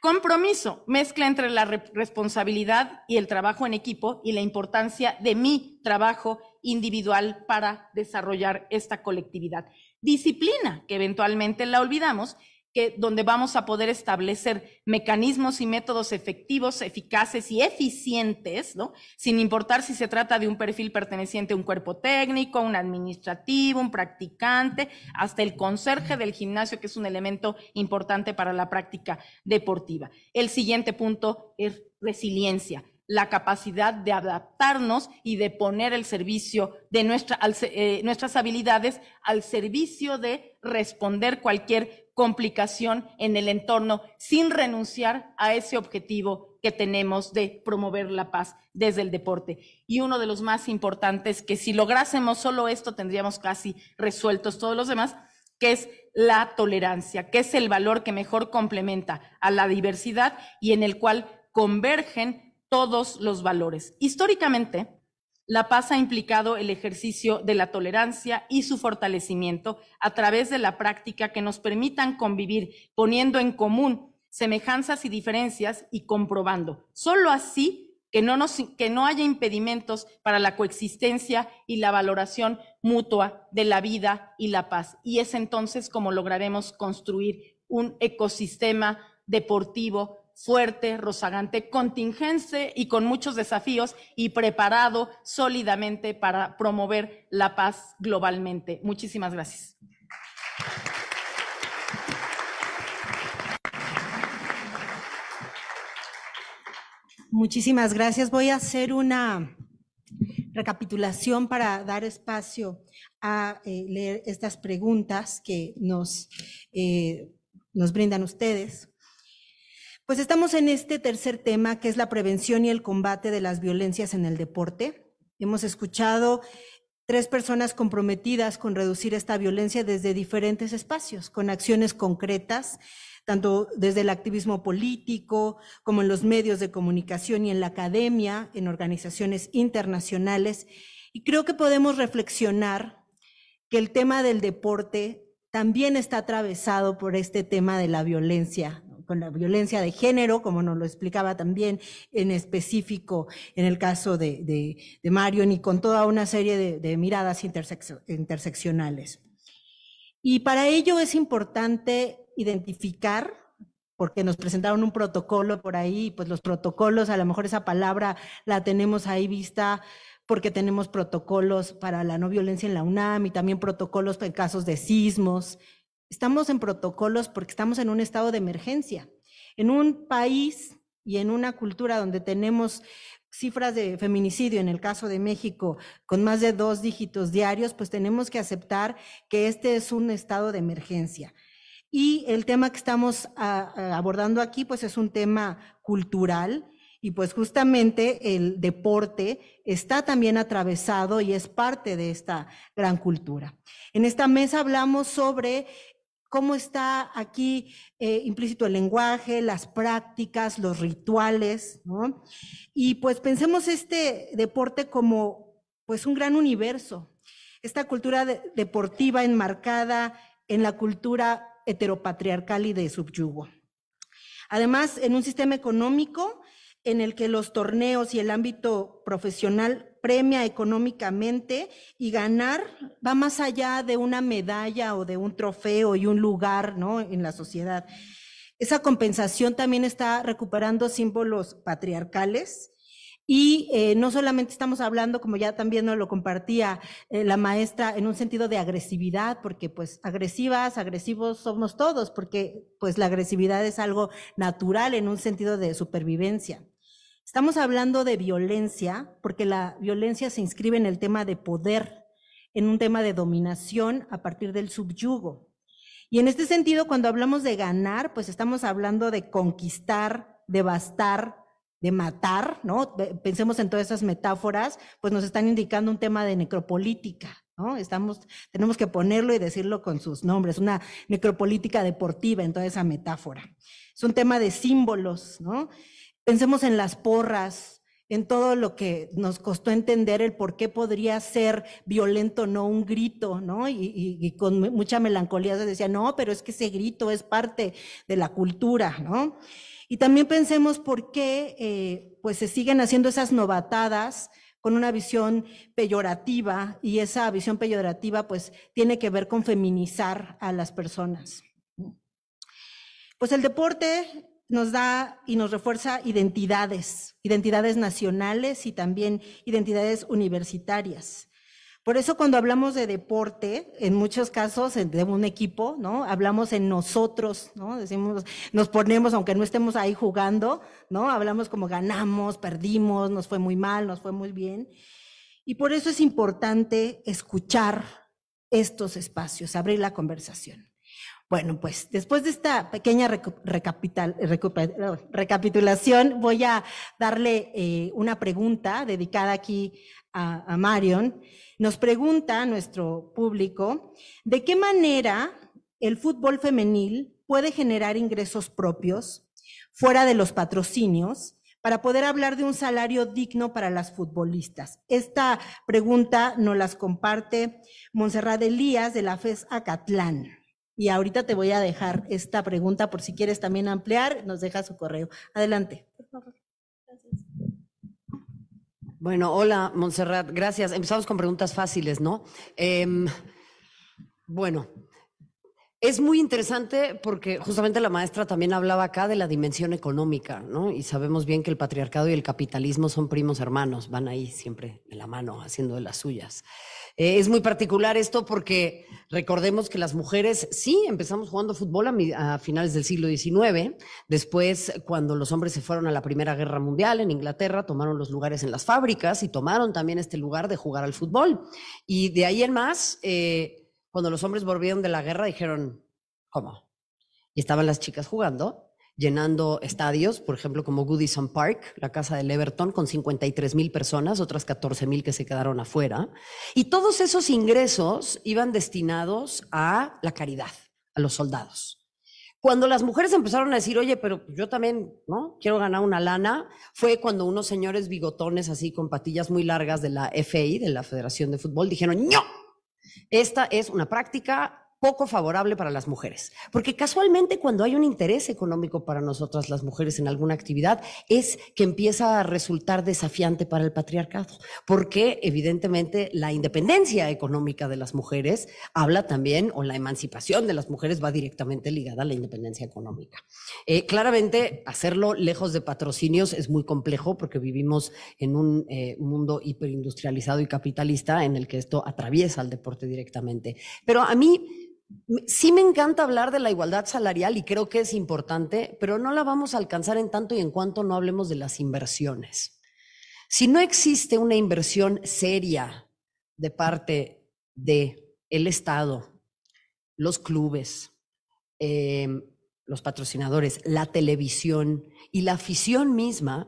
Compromiso, mezcla entre la responsabilidad y el trabajo en equipo y la importancia de mi trabajo individual para desarrollar esta colectividad. Disciplina, que eventualmente la olvidamos, que donde vamos a poder establecer mecanismos y métodos efectivos, eficaces y eficientes, ¿no? Sin importar si se trata de un perfil perteneciente a un cuerpo técnico, un administrativo, un practicante, hasta el conserje del gimnasio, que es un elemento importante para la práctica deportiva. El siguiente punto es resiliencia, la capacidad de adaptarnos y de poner el servicio de nuestra, eh, nuestras habilidades al servicio de responder cualquier complicación en el entorno sin renunciar a ese objetivo que tenemos de promover la paz desde el deporte. Y uno de los más importantes, que si lográsemos solo esto tendríamos casi resueltos todos los demás, que es la tolerancia, que es el valor que mejor complementa a la diversidad y en el cual convergen todos los valores. Históricamente, la paz ha implicado el ejercicio de la tolerancia y su fortalecimiento a través de la práctica que nos permitan convivir, poniendo en común semejanzas y diferencias y comprobando. Solo así que no, nos, que no haya impedimentos para la coexistencia y la valoración mutua de la vida y la paz. Y es entonces como lograremos construir un ecosistema deportivo fuerte, rozagante, contingente y con muchos desafíos y preparado sólidamente para promover la paz globalmente. Muchísimas gracias. Muchísimas gracias. Voy a hacer una recapitulación para dar espacio a eh, leer estas preguntas que nos, eh, nos brindan ustedes. Pues estamos en este tercer tema, que es la prevención y el combate de las violencias en el deporte. Hemos escuchado tres personas comprometidas con reducir esta violencia desde diferentes espacios, con acciones concretas, tanto desde el activismo político, como en los medios de comunicación y en la academia, en organizaciones internacionales. Y creo que podemos reflexionar que el tema del deporte también está atravesado por este tema de la violencia, con la violencia de género, como nos lo explicaba también en específico en el caso de, de, de Marion, y con toda una serie de, de miradas interseccio- interseccionales. Y para ello es importante identificar porque nos presentaron un protocolo por ahí, pues los protocolos, a lo mejor esa palabra la tenemos ahí vista porque tenemos protocolos para la no violencia en la UNAM y también protocolos en casos de sismos. Estamos en protocolos porque estamos en un estado de emergencia, en un país y en una cultura donde tenemos cifras de feminicidio, en el caso de México, con más de dos dígitos diarios, pues tenemos que aceptar que este es un estado de emergencia. Y el tema que estamos a, a abordando aquí, pues es un tema cultural, y pues justamente el deporte está también atravesado y es parte de esta gran cultura. En esta mesa hablamos sobre cómo está aquí eh, implícito el lenguaje, las prácticas, los rituales, ¿no? Y pues pensemos este deporte como pues un gran universo, esta cultura de, deportiva enmarcada en la cultura heteropatriarcal y de subyugo. Además, en un sistema económico en el que los torneos y el ámbito profesional premia económicamente y ganar va más allá de una medalla o de un trofeo y un lugar, ¿no?, en la sociedad. Esa compensación también está recuperando símbolos patriarcales y eh, no solamente estamos hablando, como ya también nos lo compartía eh, la maestra, en un sentido de agresividad, porque pues agresivas, agresivos somos todos, porque pues la agresividad es algo natural en un sentido de supervivencia. Estamos hablando de violencia, porque la violencia se inscribe en el tema de poder, en un tema de dominación a partir del subyugo. Y en este sentido, cuando hablamos de ganar, pues estamos hablando de conquistar, devastar, de matar, ¿no? Pensemos en todas esas metáforas, pues nos están indicando un tema de necropolítica, ¿no? Estamos, tenemos que ponerlo y decirlo con sus nombres, una necropolítica deportiva en toda esa metáfora. Es un tema de símbolos, ¿no? Pensemos en las porras, en todo lo que nos costó entender el por qué podría ser violento, no un grito, ¿no? Y, y, y con mucha melancolía se decía, no, pero es que ese grito es parte de la cultura, ¿no? Y también pensemos por qué eh, pues se siguen haciendo esas novatadas con una visión peyorativa, y esa visión peyorativa pues tiene que ver con feminizar a las personas. Pues el deporte nos da y nos refuerza identidades, identidades nacionales y también identidades universitarias. Por eso cuando hablamos de deporte, en muchos casos de un equipo, ¿no?, hablamos en nosotros, ¿no?, decimos, nos ponemos, aunque no estemos ahí jugando, ¿no?, hablamos como ganamos, perdimos, nos fue muy mal, nos fue muy bien. Y por eso es importante escuchar estos espacios, abrir la conversación. Bueno, pues después de esta pequeña recapital, recapitulación, voy a darle eh, una pregunta dedicada aquí a, a Marion. Nos pregunta nuestro público, ¿de qué manera el fútbol femenil puede generar ingresos propios fuera de los patrocinios para poder hablar de un salario digno para las futbolistas? Esta pregunta nos las comparte Montserrat Elías de la F E S Acatlán. Y ahorita te voy a dejar esta pregunta por si quieres también ampliar, nos deja su correo. Adelante. Por favor. Gracias. Bueno, hola Montserrat, gracias. Empezamos con preguntas fáciles, ¿no? Eh, bueno, es muy interesante porque justamente la maestra también hablaba acá de la dimensión económica, ¿no? Y sabemos bien que el patriarcado y el capitalismo son primos hermanos, van ahí siempre de la mano haciendo de las suyas. Eh, es muy particular esto porque recordemos que las mujeres sí empezamos jugando fútbol a, a finales del siglo diecinueve, después cuando los hombres se fueron a la Primera Guerra Mundial en Inglaterra, tomaron los lugares en las fábricas y tomaron también este lugar de jugar al fútbol. Y de ahí en más, eh, cuando los hombres volvieron de la guerra dijeron, ¿cómo? Y estaban las chicas jugando, llenando estadios, por ejemplo, como Goodison Park, la casa del Everton, con cincuenta y tres mil personas, otras catorce mil que se quedaron afuera. Y todos esos ingresos iban destinados a la caridad, a los soldados. Cuando las mujeres empezaron a decir, oye, pero yo también, ¿no?, quiero ganar una lana, fue cuando unos señores bigotones así con patillas muy largas de la F A I, de la Federación de Fútbol, dijeron, no, esta es una práctica poco favorable para las mujeres, porque casualmente cuando hay un interés económico para nosotras las mujeres en alguna actividad es que empieza a resultar desafiante para el patriarcado, porque evidentemente la independencia económica de las mujeres habla también, o la emancipación de las mujeres va directamente ligada a la independencia económica. Eh, claramente hacerlo lejos de patrocinios es muy complejo porque vivimos en un eh, mundo hiperindustrializado y capitalista en el que esto atraviesa el deporte directamente, pero a mí sí me encanta hablar de la igualdad salarial y creo que es importante, pero no la vamos a alcanzar en tanto y en cuanto no hablemos de las inversiones. Si no existe una inversión seria de parte del Estado, los clubes, eh, los patrocinadores, la televisión y la afición misma,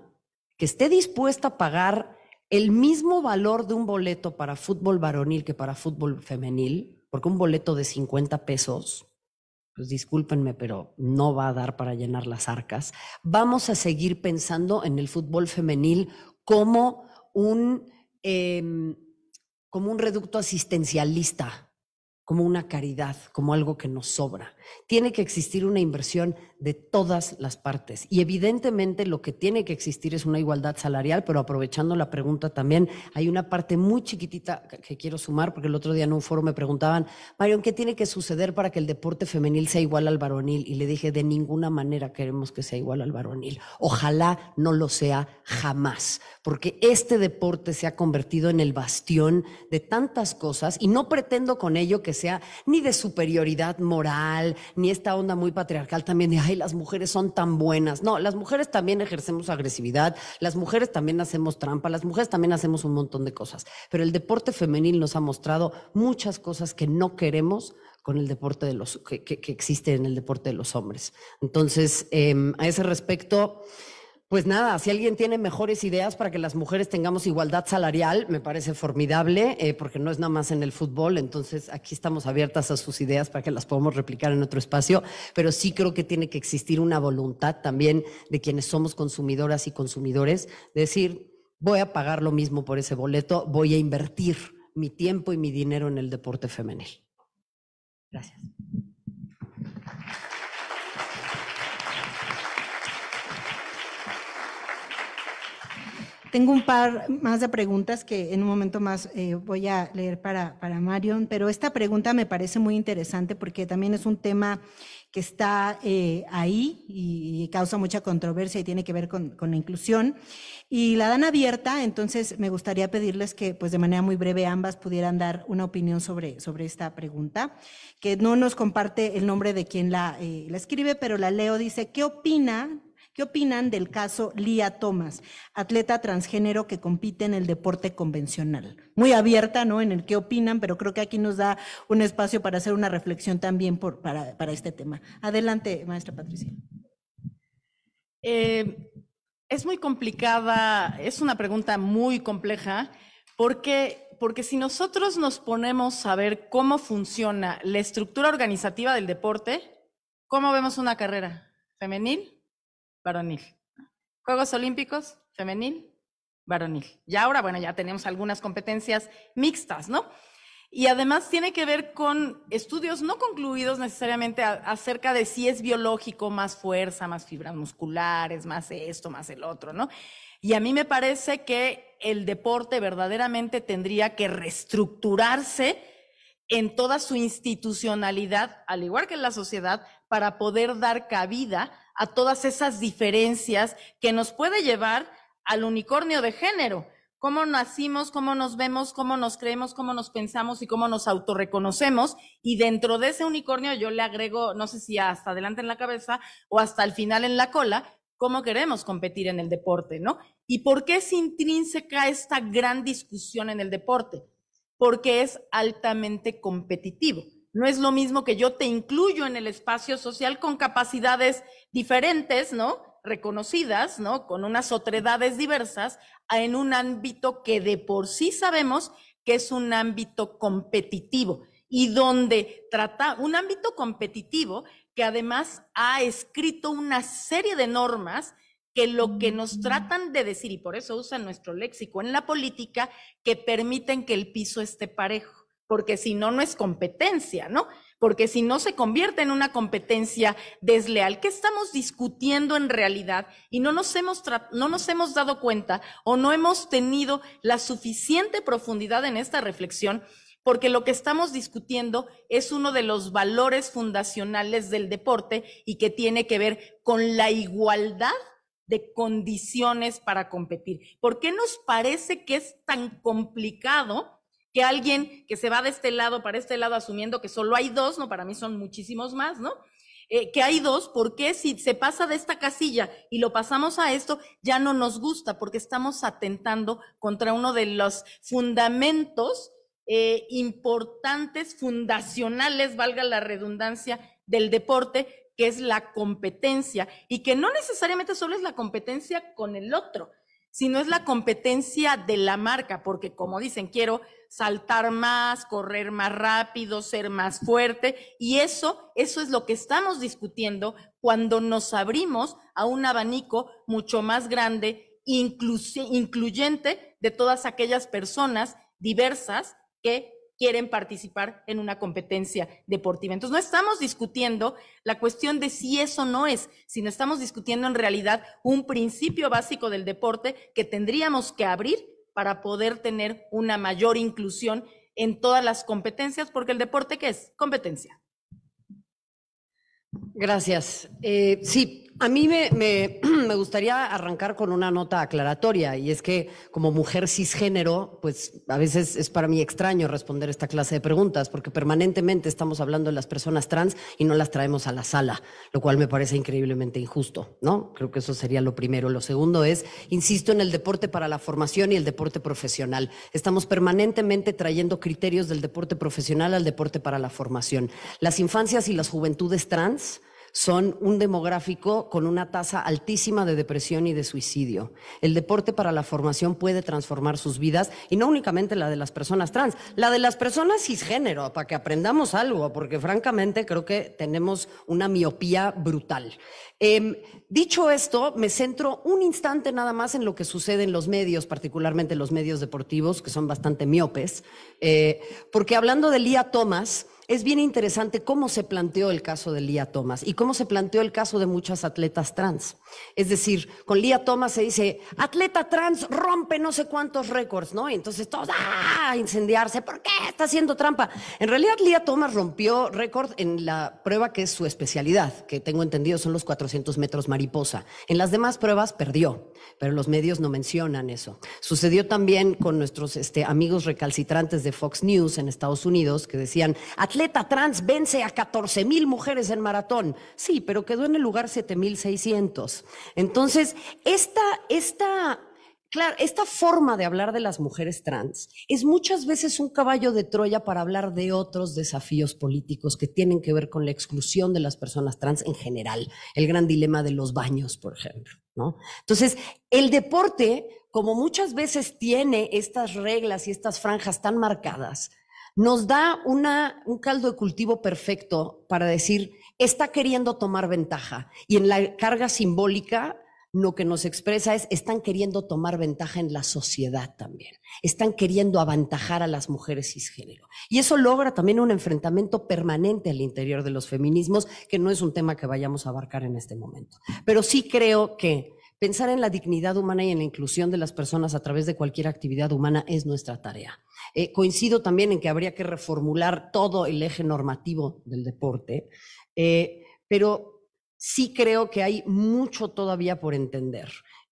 que esté dispuesta a pagar el mismo valor de un boleto para fútbol varonil que para fútbol femenil, porque un boleto de cincuenta pesos, pues discúlpenme, pero no va a dar para llenar las arcas. Vamos a seguir pensando en el fútbol femenil como un, eh, como un reducto asistencialista, como una caridad, como algo que nos sobra. Tiene que existir una inversión de todas las partes y evidentemente lo que tiene que existir es una igualdad salarial, pero aprovechando la pregunta también, hay una parte muy chiquitita que quiero sumar, porque el otro día en un foro me preguntaban, Marion, ¿qué tiene que suceder para que el deporte femenil sea igual al varonil? Y le dije, de ninguna manera queremos que sea igual al varonil. Ojalá no lo sea jamás, porque este deporte se ha convertido en el bastión de tantas cosas y no pretendo con ello que sea ni de superioridad moral, ni esta onda muy patriarcal también de, ay, las mujeres son tan buenas. No, las mujeres también ejercemos agresividad, las mujeres también hacemos trampa, las mujeres también hacemos un montón de cosas. Pero el deporte femenil nos ha mostrado muchas cosas que no queremos con el deporte de los, que, que, que existe en el deporte de los hombres. Entonces, eh, a ese respecto, pues nada, si alguien tiene mejores ideas para que las mujeres tengamos igualdad salarial, me parece formidable, eh, porque no es nada más en el fútbol, entonces aquí estamos abiertas a sus ideas para que las podamos replicar en otro espacio, pero sí creo que tiene que existir una voluntad también de quienes somos consumidoras y consumidores, de decir, voy a pagar lo mismo por ese boleto, voy a invertir mi tiempo y mi dinero en el deporte femenil. Gracias. Tengo un par más de preguntas que en un momento más eh, voy a leer para, para Marion, pero esta pregunta me parece muy interesante porque también es un tema que está eh, ahí y, y causa mucha controversia y tiene que ver con, con la inclusión. Y la dan abierta, entonces me gustaría pedirles que pues de manera muy breve ambas pudieran dar una opinión sobre, sobre esta pregunta, que no nos comparte el nombre de quien la, eh, la escribe, pero la leo, dice, ¿qué opina? ¿Qué opinan del caso Lía Thomas, atleta transgénero que compite en el deporte convencional? Muy abierta, ¿no?, en el qué opinan, pero creo que aquí nos da un espacio para hacer una reflexión también por, para, para este tema. Adelante, maestra Patricia. Eh, es muy complicada, es una pregunta muy compleja, porque... Porque si nosotros nos ponemos a ver cómo funciona la estructura organizativa del deporte, ¿cómo vemos una carrera femenil? Varonil. Juegos Olímpicos, femenil, varonil. Y ahora, bueno, ya tenemos algunas competencias mixtas, ¿no? Y además tiene que ver con estudios no concluidos necesariamente a, acerca de si es biológico, más fuerza, más fibras musculares, más esto, más el otro, ¿no? Y a mí me parece que el deporte verdaderamente tendría que reestructurarse en toda su institucionalidad, al igual que en la sociedad, para poder dar cabida a todas esas diferencias que nos puede llevar al unicornio de género. Cómo nacimos, cómo nos vemos, cómo nos creemos, cómo nos pensamos y cómo nos autorreconocemos. Y dentro de ese unicornio yo le agrego, no sé si hasta adelante en la cabeza o hasta el final en la cola, cómo queremos competir en el deporte, ¿no? ¿Y por qué es intrínseca esta gran discusión en el deporte? Porque es altamente competitivo. No es lo mismo que yo te incluyo en el espacio social con capacidades diferentes, ¿no?, reconocidas, ¿no?, con unas otredades diversas, en un ámbito que de por sí sabemos que es un ámbito competitivo y donde trata un ámbito competitivo que además ha escrito una serie de normas que lo que nos tratan de decir, y por eso usan nuestro léxico en la política, que permiten que el piso esté parejo, porque si no, no es competencia, ¿no? porque si no se convierte en una competencia desleal. ¿Qué estamos discutiendo en realidad? Y no nos hemos, no nos hemos dado cuenta o no hemos tenido la suficiente profundidad en esta reflexión, porque lo que estamos discutiendo es uno de los valores fundacionales del deporte y que tiene que ver con la igualdad de condiciones para competir. ¿Por qué nos parece que es tan complicado que alguien que se va de este lado para este lado, asumiendo que solo hay dos, no, para mí son muchísimos más, ¿no? Eh, que hay dos, porque si se pasa de esta casilla y lo pasamos a esto, ya no nos gusta, porque estamos atentando contra uno de los fundamentos eh, importantes, fundacionales, valga la redundancia, del deporte, que es la competencia, y que no necesariamente solo es la competencia con el otro, sino es la competencia de la marca, porque como dicen, quiero saltar más, correr más rápido, ser más fuerte, y eso, eso es lo que estamos discutiendo cuando nos abrimos a un abanico mucho más grande, incluyente, de todas aquellas personas diversas que quieren participar en una competencia deportiva. Entonces, no estamos discutiendo la cuestión de si eso no es, sino estamos discutiendo en realidad un principio básico del deporte que tendríamos que abrir para poder tener una mayor inclusión en todas las competencias, porque el deporte, ¿qué es? Competencia. Gracias. Eh, sí, a mí me, me, me gustaría arrancar con una nota aclaratoria, y es que como mujer cisgénero, pues a veces es para mí extraño responder esta clase de preguntas, porque permanentemente estamos hablando de las personas trans y no las traemos a la sala, lo cual me parece increíblemente injusto, ¿no? Creo que eso sería lo primero. Lo segundo es, insisto, en el deporte para la formación y el deporte profesional. Estamos permanentemente trayendo criterios del deporte profesional al deporte para la formación. Las infancias y las juventudes trans son un demográfico con una tasa altísima de depresión y de suicidio. El deporte para la formación puede transformar sus vidas, y no únicamente la de las personas trans, la de las personas cisgénero, para que aprendamos algo, porque francamente creo que tenemos una miopía brutal. Eh, dicho esto, me centro un instante nada más en lo que sucede en los medios, particularmente los medios deportivos, que son bastante miopes, eh, porque hablando de Lía Thomas, es bien interesante cómo se planteó el caso de Lía Thomas y cómo se planteó el caso de muchas atletas trans. Es decir, con Lía Thomas se dice, atleta trans rompe no sé cuántos récords, ¿no? Y entonces todos, ¡ah!, incendiarse, ¿por qué está haciendo trampa? En realidad, Lía Thomas rompió récord en la prueba que es su especialidad, que tengo entendido son los cuatrocientos metros mariposa. En las demás pruebas perdió, pero los medios no mencionan eso. Sucedió también con nuestros este, amigos recalcitrantes de Fox News en Estados Unidos, que decían, atleta trans vence a catorce mil mujeres en maratón. Sí, pero quedó en el lugar siete mil seiscientos. Entonces, esta, esta, claro, esta forma de hablar de las mujeres trans es muchas veces un caballo de Troya para hablar de otros desafíos políticos que tienen que ver con la exclusión de las personas trans en general. El gran dilema de los baños, por ejemplo, ¿no? Entonces, el deporte, como muchas veces tiene estas reglas y estas franjas tan marcadas, nos da una, un caldo de cultivo perfecto para decir, está queriendo tomar ventaja. Y en la carga simbólica, lo que nos expresa es, están queriendo tomar ventaja en la sociedad también. Están queriendo aventajar a las mujeres cisgénero. Y eso logra también un enfrentamiento permanente al interior de los feminismos, que no es un tema que vayamos a abarcar en este momento. Pero sí creo que pensar en la dignidad humana y en la inclusión de las personas a través de cualquier actividad humana es nuestra tarea. Eh, coincido también en que habría que reformular todo el eje normativo del deporte, eh, pero sí creo que hay mucho todavía por entender.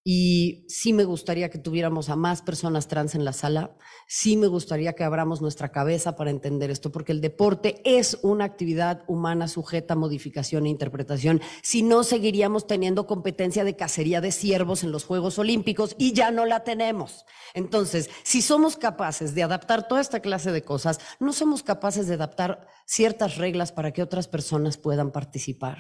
Y sí me gustaría que tuviéramos a más personas trans en la sala, sí me gustaría que abramos nuestra cabeza para entender esto, porque el deporte es una actividad humana sujeta a modificación e interpretación. Si no, seguiríamos teniendo competencia de cacería de ciervos en los Juegos Olímpicos, y ya no la tenemos. Entonces, si somos capaces de adaptar toda esta clase de cosas, no somos capaces de adaptar ciertas reglas para que otras personas puedan participar.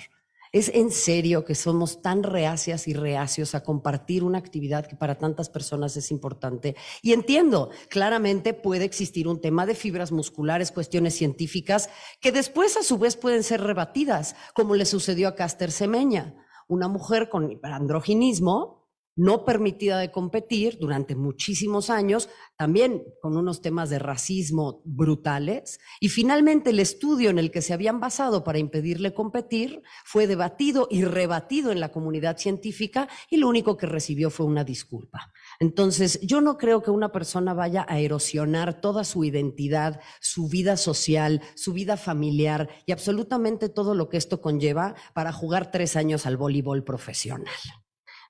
¿Es en serio que somos tan reacias y reacios a compartir una actividad que para tantas personas es importante? Y entiendo, claramente puede existir un tema de fibras musculares, cuestiones científicas, que después a su vez pueden ser rebatidas, como le sucedió a Caster Semeña, una mujer con hiperandroginismo no permitida de competir durante muchísimos años, también con unos temas de racismo brutales, y finalmente el estudio en el que se habían basado para impedirle competir fue debatido y rebatido en la comunidad científica y lo único que recibió fue una disculpa. Entonces, yo no creo que una persona vaya a erosionar toda su identidad, su vida social, su vida familiar y absolutamente todo lo que esto conlleva para jugar tres años al voleibol profesional.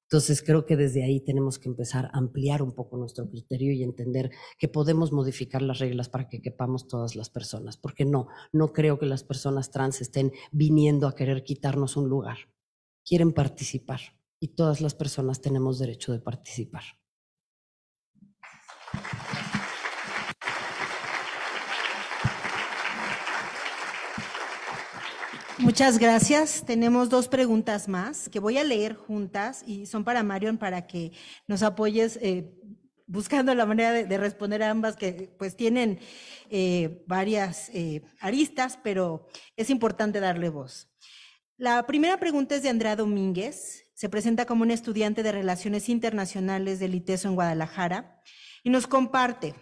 Entonces creo que desde ahí tenemos que empezar a ampliar un poco nuestro criterio y entender que podemos modificar las reglas para que quepamos todas las personas, porque no, no creo que las personas trans estén viniendo a querer quitarnos un lugar. Quieren participar y todas las personas tenemos derecho de participar. Muchas gracias. Tenemos dos preguntas más que voy a leer juntas y son para Marion para que nos apoyes eh, buscando la manera de, de responder a ambas, que pues tienen eh, varias eh, aristas, pero es importante darle voz. La primera pregunta es de Andrea Domínguez. Se presenta como una estudiante de Relaciones Internacionales del ITESO en Guadalajara y nos comparte: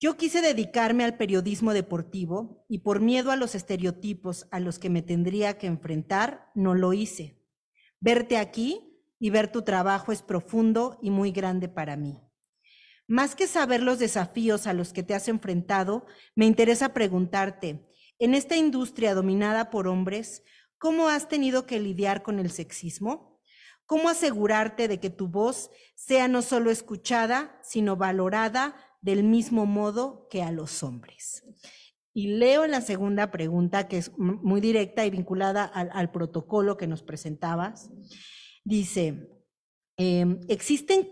yo quise dedicarme al periodismo deportivo y por miedo a los estereotipos a los que me tendría que enfrentar, no lo hice. Verte aquí y ver tu trabajo es profundo y muy grande para mí. Más que saber los desafíos a los que te has enfrentado, me interesa preguntarte, en esta industria dominada por hombres, ¿cómo has tenido que lidiar con el sexismo? ¿Cómo asegurarte de que tu voz sea no solo escuchada, sino valorada del mismo modo que a los hombres? Y leo la segunda pregunta, que es muy directa y vinculada al, al protocolo que nos presentabas. Dice, eh, ¿existen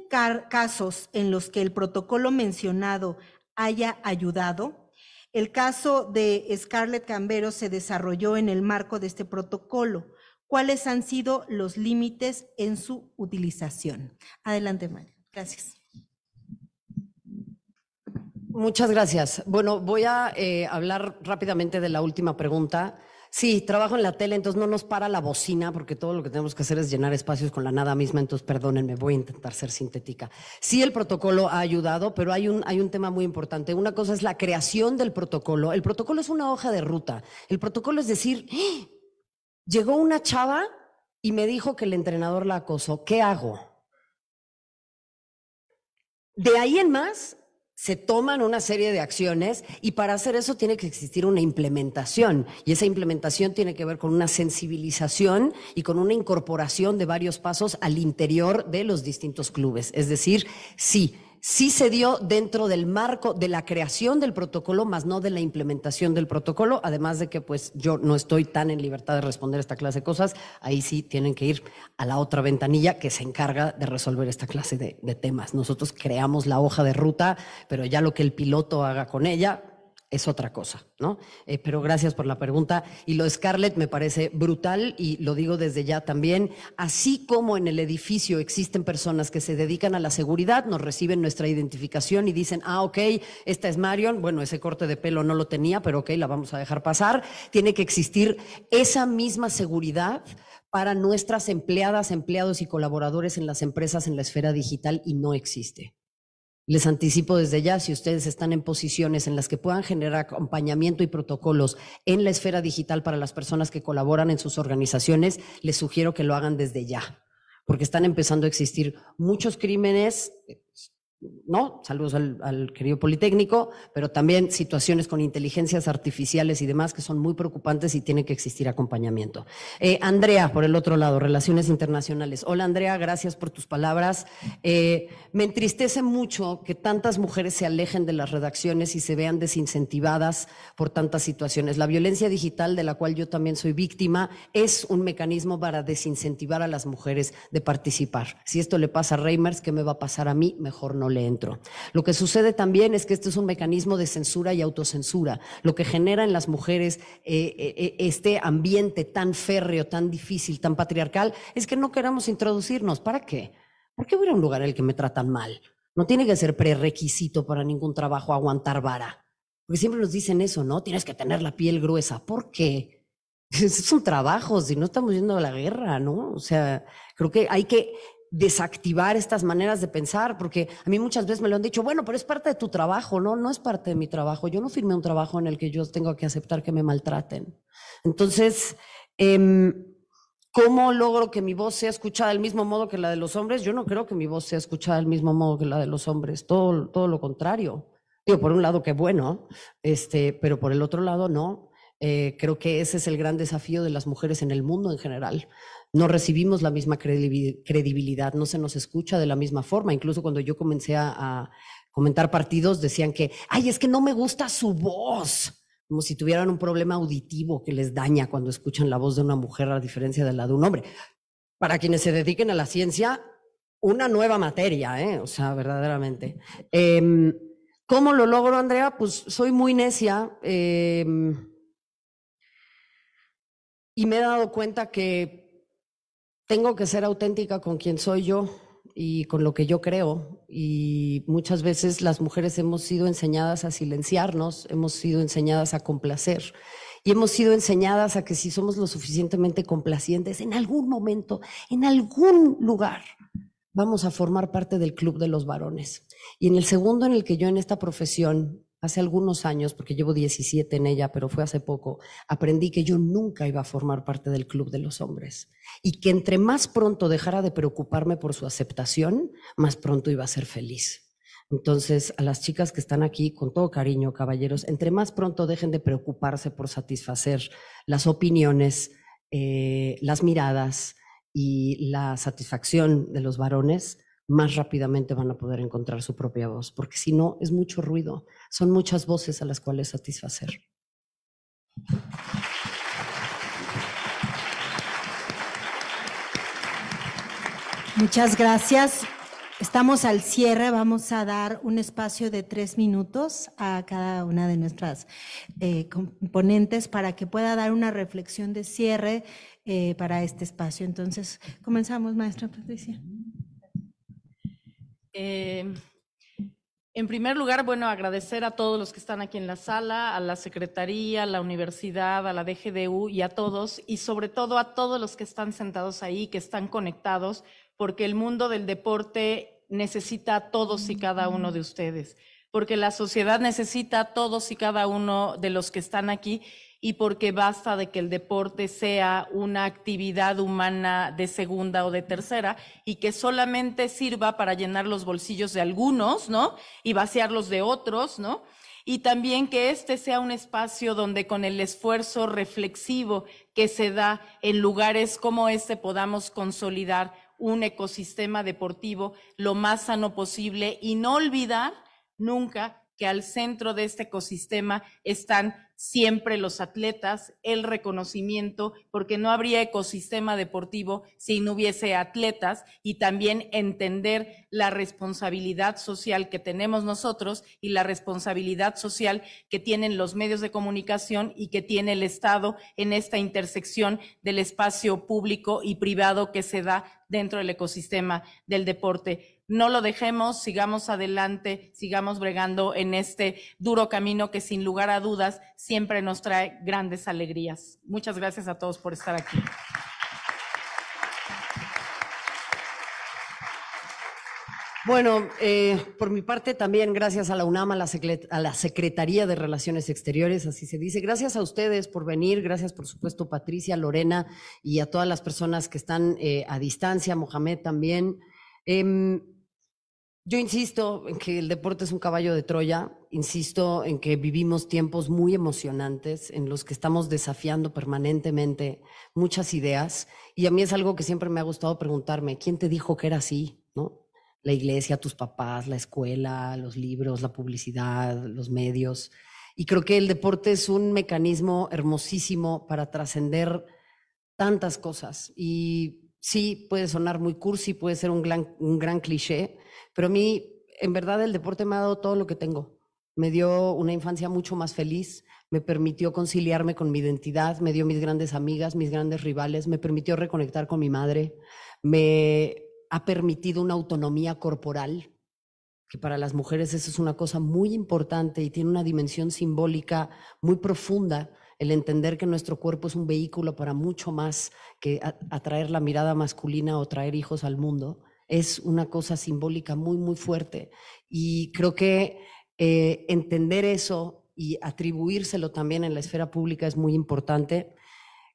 casos en los que el protocolo mencionado haya ayudado? El caso de Scarlett Cambero se desarrolló en el marco de este protocolo. ¿Cuáles han sido los límites en su utilización? Adelante, María. Gracias. Muchas gracias. Bueno, voy a eh, hablar rápidamente de la última pregunta. Sí, trabajo en la tele, entonces no nos para la bocina porque todo lo que tenemos que hacer es llenar espacios con la nada misma, entonces perdónenme, voy a intentar ser sintética. Sí, el protocolo ha ayudado, pero hay un, hay un tema muy importante. Una cosa es la creación del protocolo. El protocolo es una hoja de ruta. El protocolo es decir, ¡eh! Llegó una chava y me dijo que el entrenador la acosó. ¿Qué hago? De ahí en más se toman una serie de acciones y para hacer eso tiene que existir una implementación y esa implementación tiene que ver con una sensibilización y con una incorporación de varios pasos al interior de los distintos clubes. Es decir, sí, sí se dio dentro del marco de la creación del protocolo, más no de la implementación del protocolo, además de que pues yo no estoy tan en libertad de responder esta clase de cosas, ahí sí tienen que ir a la otra ventanilla que se encarga de resolver esta clase de, de temas. Nosotros creamos la hoja de ruta, pero ya lo que el piloto haga con ella es otra cosa, ¿no? Eh, pero gracias por la pregunta. Y lo de Scarlett me parece brutal y lo digo desde ya también. Así como en el edificio existen personas que se dedican a la seguridad, nos reciben nuestra identificación y dicen, ah, ok, esta es Marion, bueno, ese corte de pelo no lo tenía, pero ok, la vamos a dejar pasar. Tiene que existir esa misma seguridad para nuestras empleadas, empleados y colaboradores en las empresas en la esfera digital y no existe. Les anticipo desde ya, si ustedes están en posiciones en las que puedan generar acompañamiento y protocolos en la esfera digital para las personas que colaboran en sus organizaciones, les sugiero que lo hagan desde ya, porque están empezando a existir muchos crímenes, ¿no? Saludos al, al querido Politécnico, pero también situaciones con inteligencias artificiales y demás que son muy preocupantes y tiene que existir acompañamiento. Eh, Andrea, por el otro lado, Relaciones Internacionales. Hola Andrea, gracias por tus palabras. Eh, me entristece mucho que tantas mujeres se alejen de las redacciones y se vean desincentivadas por tantas situaciones. La violencia digital, de la cual yo también soy víctima, es un mecanismo para desincentivar a las mujeres de participar. Si esto le pasa a Reimers, ¿qué me va a pasar a mí? Mejor no le entro. Lo que sucede también es que este es un mecanismo de censura y autocensura, lo que genera en las mujeres eh, eh, este ambiente tan férreo, tan difícil, tan patriarcal, es que no queramos introducirnos. ¿Para qué? ¿Por qué voy a un lugar en el que me tratan mal? No tiene que ser prerrequisito para ningún trabajo aguantar vara, porque siempre nos dicen eso, ¿no? Tienes que tener la piel gruesa. ¿Por qué? Es un trabajo, si no estamos yendo a la guerra, ¿no? O sea, creo que hay que desactivar estas maneras de pensar, porque a mí muchas veces me lo han dicho, bueno, pero es parte de tu trabajo. No, no es parte de mi trabajo. Yo no firmé un trabajo en el que yo tengo que aceptar que me maltraten. Entonces, eh, ¿cómo logro que mi voz sea escuchada del mismo modo que la de los hombres? Yo no creo que mi voz sea escuchada del mismo modo que la de los hombres, todo, todo lo contrario. Digo, por un lado que bueno, este, pero por el otro lado no. Eh, creo que ese es el gran desafío de las mujeres en el mundo en general. No recibimos la misma credibilidad, no se nos escucha de la misma forma. Incluso cuando yo comencé a, a comentar partidos, decían que, ay, es que no me gusta su voz. Como si tuvieran un problema auditivo que les daña cuando escuchan la voz de una mujer a diferencia de la de un hombre. Para quienes se dediquen a la ciencia, una nueva materia, ¿eh? O sea, verdaderamente. Eh, ¿Cómo lo logro, Andrea? Pues soy muy necia. Eh, Y me he dado cuenta que tengo que ser auténtica con quien soy yo y con lo que yo creo. Y muchas veces las mujeres hemos sido enseñadas a silenciarnos, hemos sido enseñadas a complacer. Y hemos sido enseñadas a que si somos lo suficientemente complacientes, en algún momento, en algún lugar, vamos a formar parte del club de los varones. Y en el segundo en el que yo en esta profesión, hace algunos años, porque llevo diecisiete en ella, pero fue hace poco, aprendí que yo nunca iba a formar parte del club de los hombres y que entre más pronto dejara de preocuparme por su aceptación, más pronto iba a ser feliz. Entonces, a las chicas que están aquí, con todo cariño, caballeros, entre más pronto dejen de preocuparse por satisfacer las opiniones, eh, las miradas y la satisfacción de los varones, más rápidamente van a poder encontrar su propia voz, porque si no, es mucho ruido. Son muchas voces a las cuales satisfacer. Muchas gracias. Estamos al cierre, vamos a dar un espacio de tres minutos a cada una de nuestras eh, componentes para que pueda dar una reflexión de cierre eh, para este espacio. Entonces, comenzamos, maestra Patricia. Eh, en primer lugar, bueno, agradecer a todos los que están aquí en la sala, a la Secretaría, a la Universidad, a la D G D U y a todos, y sobre todo a todos los que están sentados ahí, que están conectados, porque el mundo del deporte necesita a todos y cada uno de ustedes, porque la sociedad necesita a todos y cada uno de los que están aquí, y porque basta de que el deporte sea una actividad humana de segunda o de tercera y que solamente sirva para llenar los bolsillos de algunos, ¿no? Y vaciarlos de otros, ¿no? Y también que este sea un espacio donde con el esfuerzo reflexivo que se da en lugares como este podamos consolidar un ecosistema deportivo lo más sano posible y no olvidar nunca que al centro de este ecosistema están siempre los atletas, el reconocimiento, porque no habría ecosistema deportivo si no hubiese atletas, y también entender la responsabilidad social que tenemos nosotros y la responsabilidad social que tienen los medios de comunicación y que tiene el Estado en esta intersección del espacio público y privado que se da dentro del ecosistema del deporte. No lo dejemos, sigamos adelante, sigamos bregando en este duro camino que sin lugar a dudas siempre nos trae grandes alegrías. Muchas gracias a todos por estar aquí. Bueno, eh, por mi parte también gracias a la UNAM, a la, a la Secretaría de Relaciones Exteriores, así se dice. Gracias a ustedes por venir, gracias por supuesto Patricia, Lorena y a todas las personas que están eh, a distancia, Mohamed también. Eh, Yo insisto en que el deporte es un caballo de Troya, insisto en que vivimos tiempos muy emocionantes en los que estamos desafiando permanentemente muchas ideas, y a mí es algo que siempre me ha gustado preguntarme, ¿quién te dijo que era así? ¿No? La iglesia, tus papás, la escuela, los libros, la publicidad, los medios, y creo que el deporte es un mecanismo hermosísimo para trascender tantas cosas, y sí, puede sonar muy cursi, puede ser un gran, un gran cliché, pero a mí, en verdad, el deporte me ha dado todo lo que tengo. Me dio una infancia mucho más feliz, me permitió conciliarme con mi identidad, me dio mis grandes amigas, mis grandes rivales, me permitió reconectar con mi madre, me ha permitido una autonomía corporal, que para las mujeres eso es una cosa muy importante y tiene una dimensión simbólica muy profunda, el entender que nuestro cuerpo es un vehículo para mucho más que atraer la mirada masculina o traer hijos al mundo. es una cosa simbólica muy, muy fuerte. Y creo que eh, entender eso y atribuírselo también en la esfera pública es muy importante.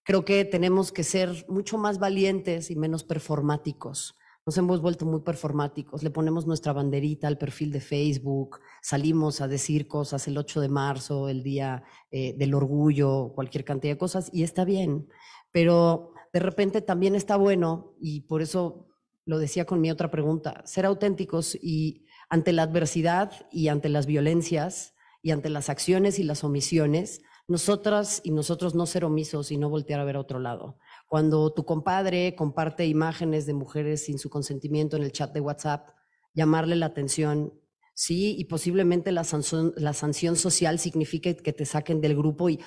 Creo que tenemos que ser mucho más valientes y menos performáticos. Nos hemos vuelto muy performáticos, le ponemos nuestra banderita al perfil de Facebook, salimos a decir cosas el ocho de marzo, el día eh, del orgullo, cualquier cantidad de cosas, y está bien, pero de repente también está bueno, y por eso lo decía con mi otra pregunta, ser auténticos y ante la adversidad y ante las violencias y ante las acciones y las omisiones, nosotras y nosotros no ser omisos y no voltear a ver a otro lado. Cuando tu compadre comparte imágenes de mujeres sin su consentimiento en el chat de WhatsApp, llamarle la atención, sí, y posiblemente la sanción, la sanción social significa que te saquen del grupo y,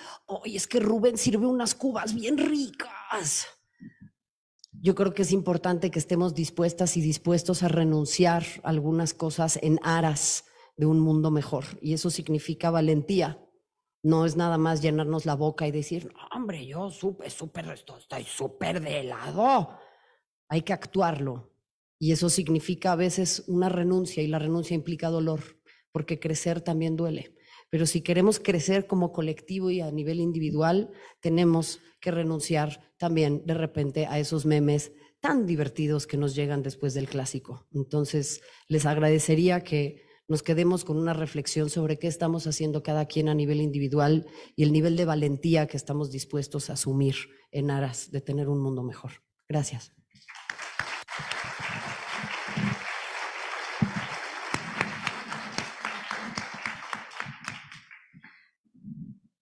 ¡ay, es que Rubén sirve unas cubas bien ricas! Yo creo que es importante que estemos dispuestas y dispuestos a renunciar a algunas cosas en aras de un mundo mejor, y eso significa valentía. No es nada más llenarnos la boca y decir, no, hombre, yo súper, súper, estoy súper de helado. Hay que actuarlo. Y eso significa a veces una renuncia, y la renuncia implica dolor, porque crecer también duele. Pero si queremos crecer como colectivo y a nivel individual, tenemos que renunciar también de repente a esos memes tan divertidos que nos llegan después del clásico. Entonces, les agradecería que nos quedemos con una reflexión sobre qué estamos haciendo cada quien a nivel individual y el nivel de valentía que estamos dispuestos a asumir en aras de tener un mundo mejor. Gracias.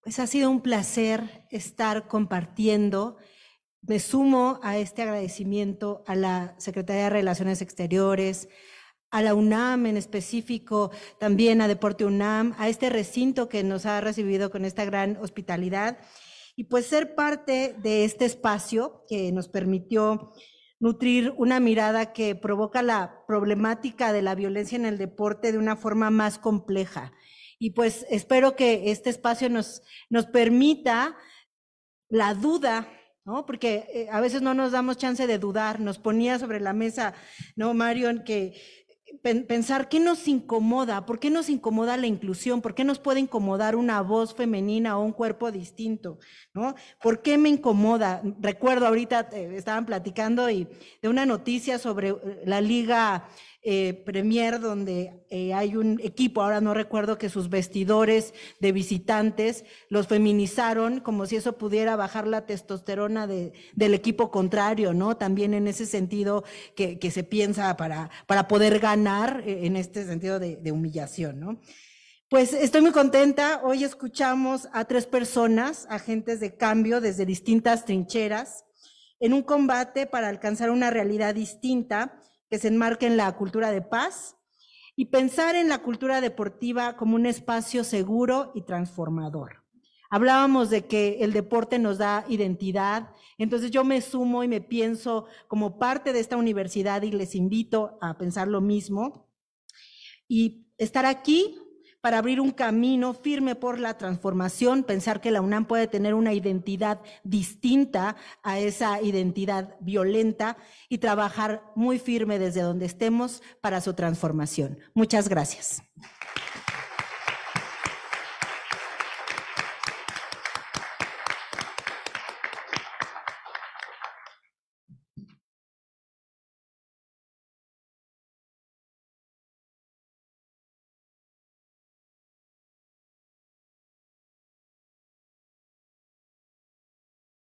Pues ha sido un placer estar compartiendo. Me sumo a este agradecimiento a la Secretaría de Relaciones Exteriores, a la UNAM en específico, también a Deporte UNAM, a este recinto que nos ha recibido con esta gran hospitalidad, y pues ser parte de este espacio que nos permitió nutrir una mirada que provoca la problemática de la violencia en el deporte de una forma más compleja. Y pues espero que este espacio nos, nos permita la duda, ¿no? Porque a veces no nos damos chance de dudar. Nos ponía sobre la mesa, ¿no, Marion? Que pensar qué nos incomoda, por qué nos incomoda la inclusión, por qué nos puede incomodar una voz femenina o un cuerpo distinto, ¿no? ¿Por qué me incomoda? Recuerdo ahorita eh, estaban platicando y de una noticia sobre la Liga eh, Premier, donde eh, hay un equipo, ahora no recuerdo, que sus vestidores de visitantes los feminizaron como si eso pudiera bajar la testosterona de, del equipo contrario, ¿no? También en ese sentido que, que se piensa para, para poder ganar en este sentido de, de humillación, ¿no? Pues estoy muy contenta. Hoy escuchamos a tres personas, agentes de cambio desde distintas trincheras, en un combate para alcanzar una realidad distinta que se enmarque en la cultura de paz y pensar en la cultura deportiva como un espacio seguro y transformador. Hablábamos de que el deporte nos da identidad, entonces yo me sumo y me pienso como parte de esta universidad y les invito a pensar lo mismo y estar aquí para abrir un camino firme por la transformación, pensar que la UNAM puede tener una identidad distinta a esa identidad violenta y trabajar muy firme desde donde estemos para su transformación. Muchas gracias.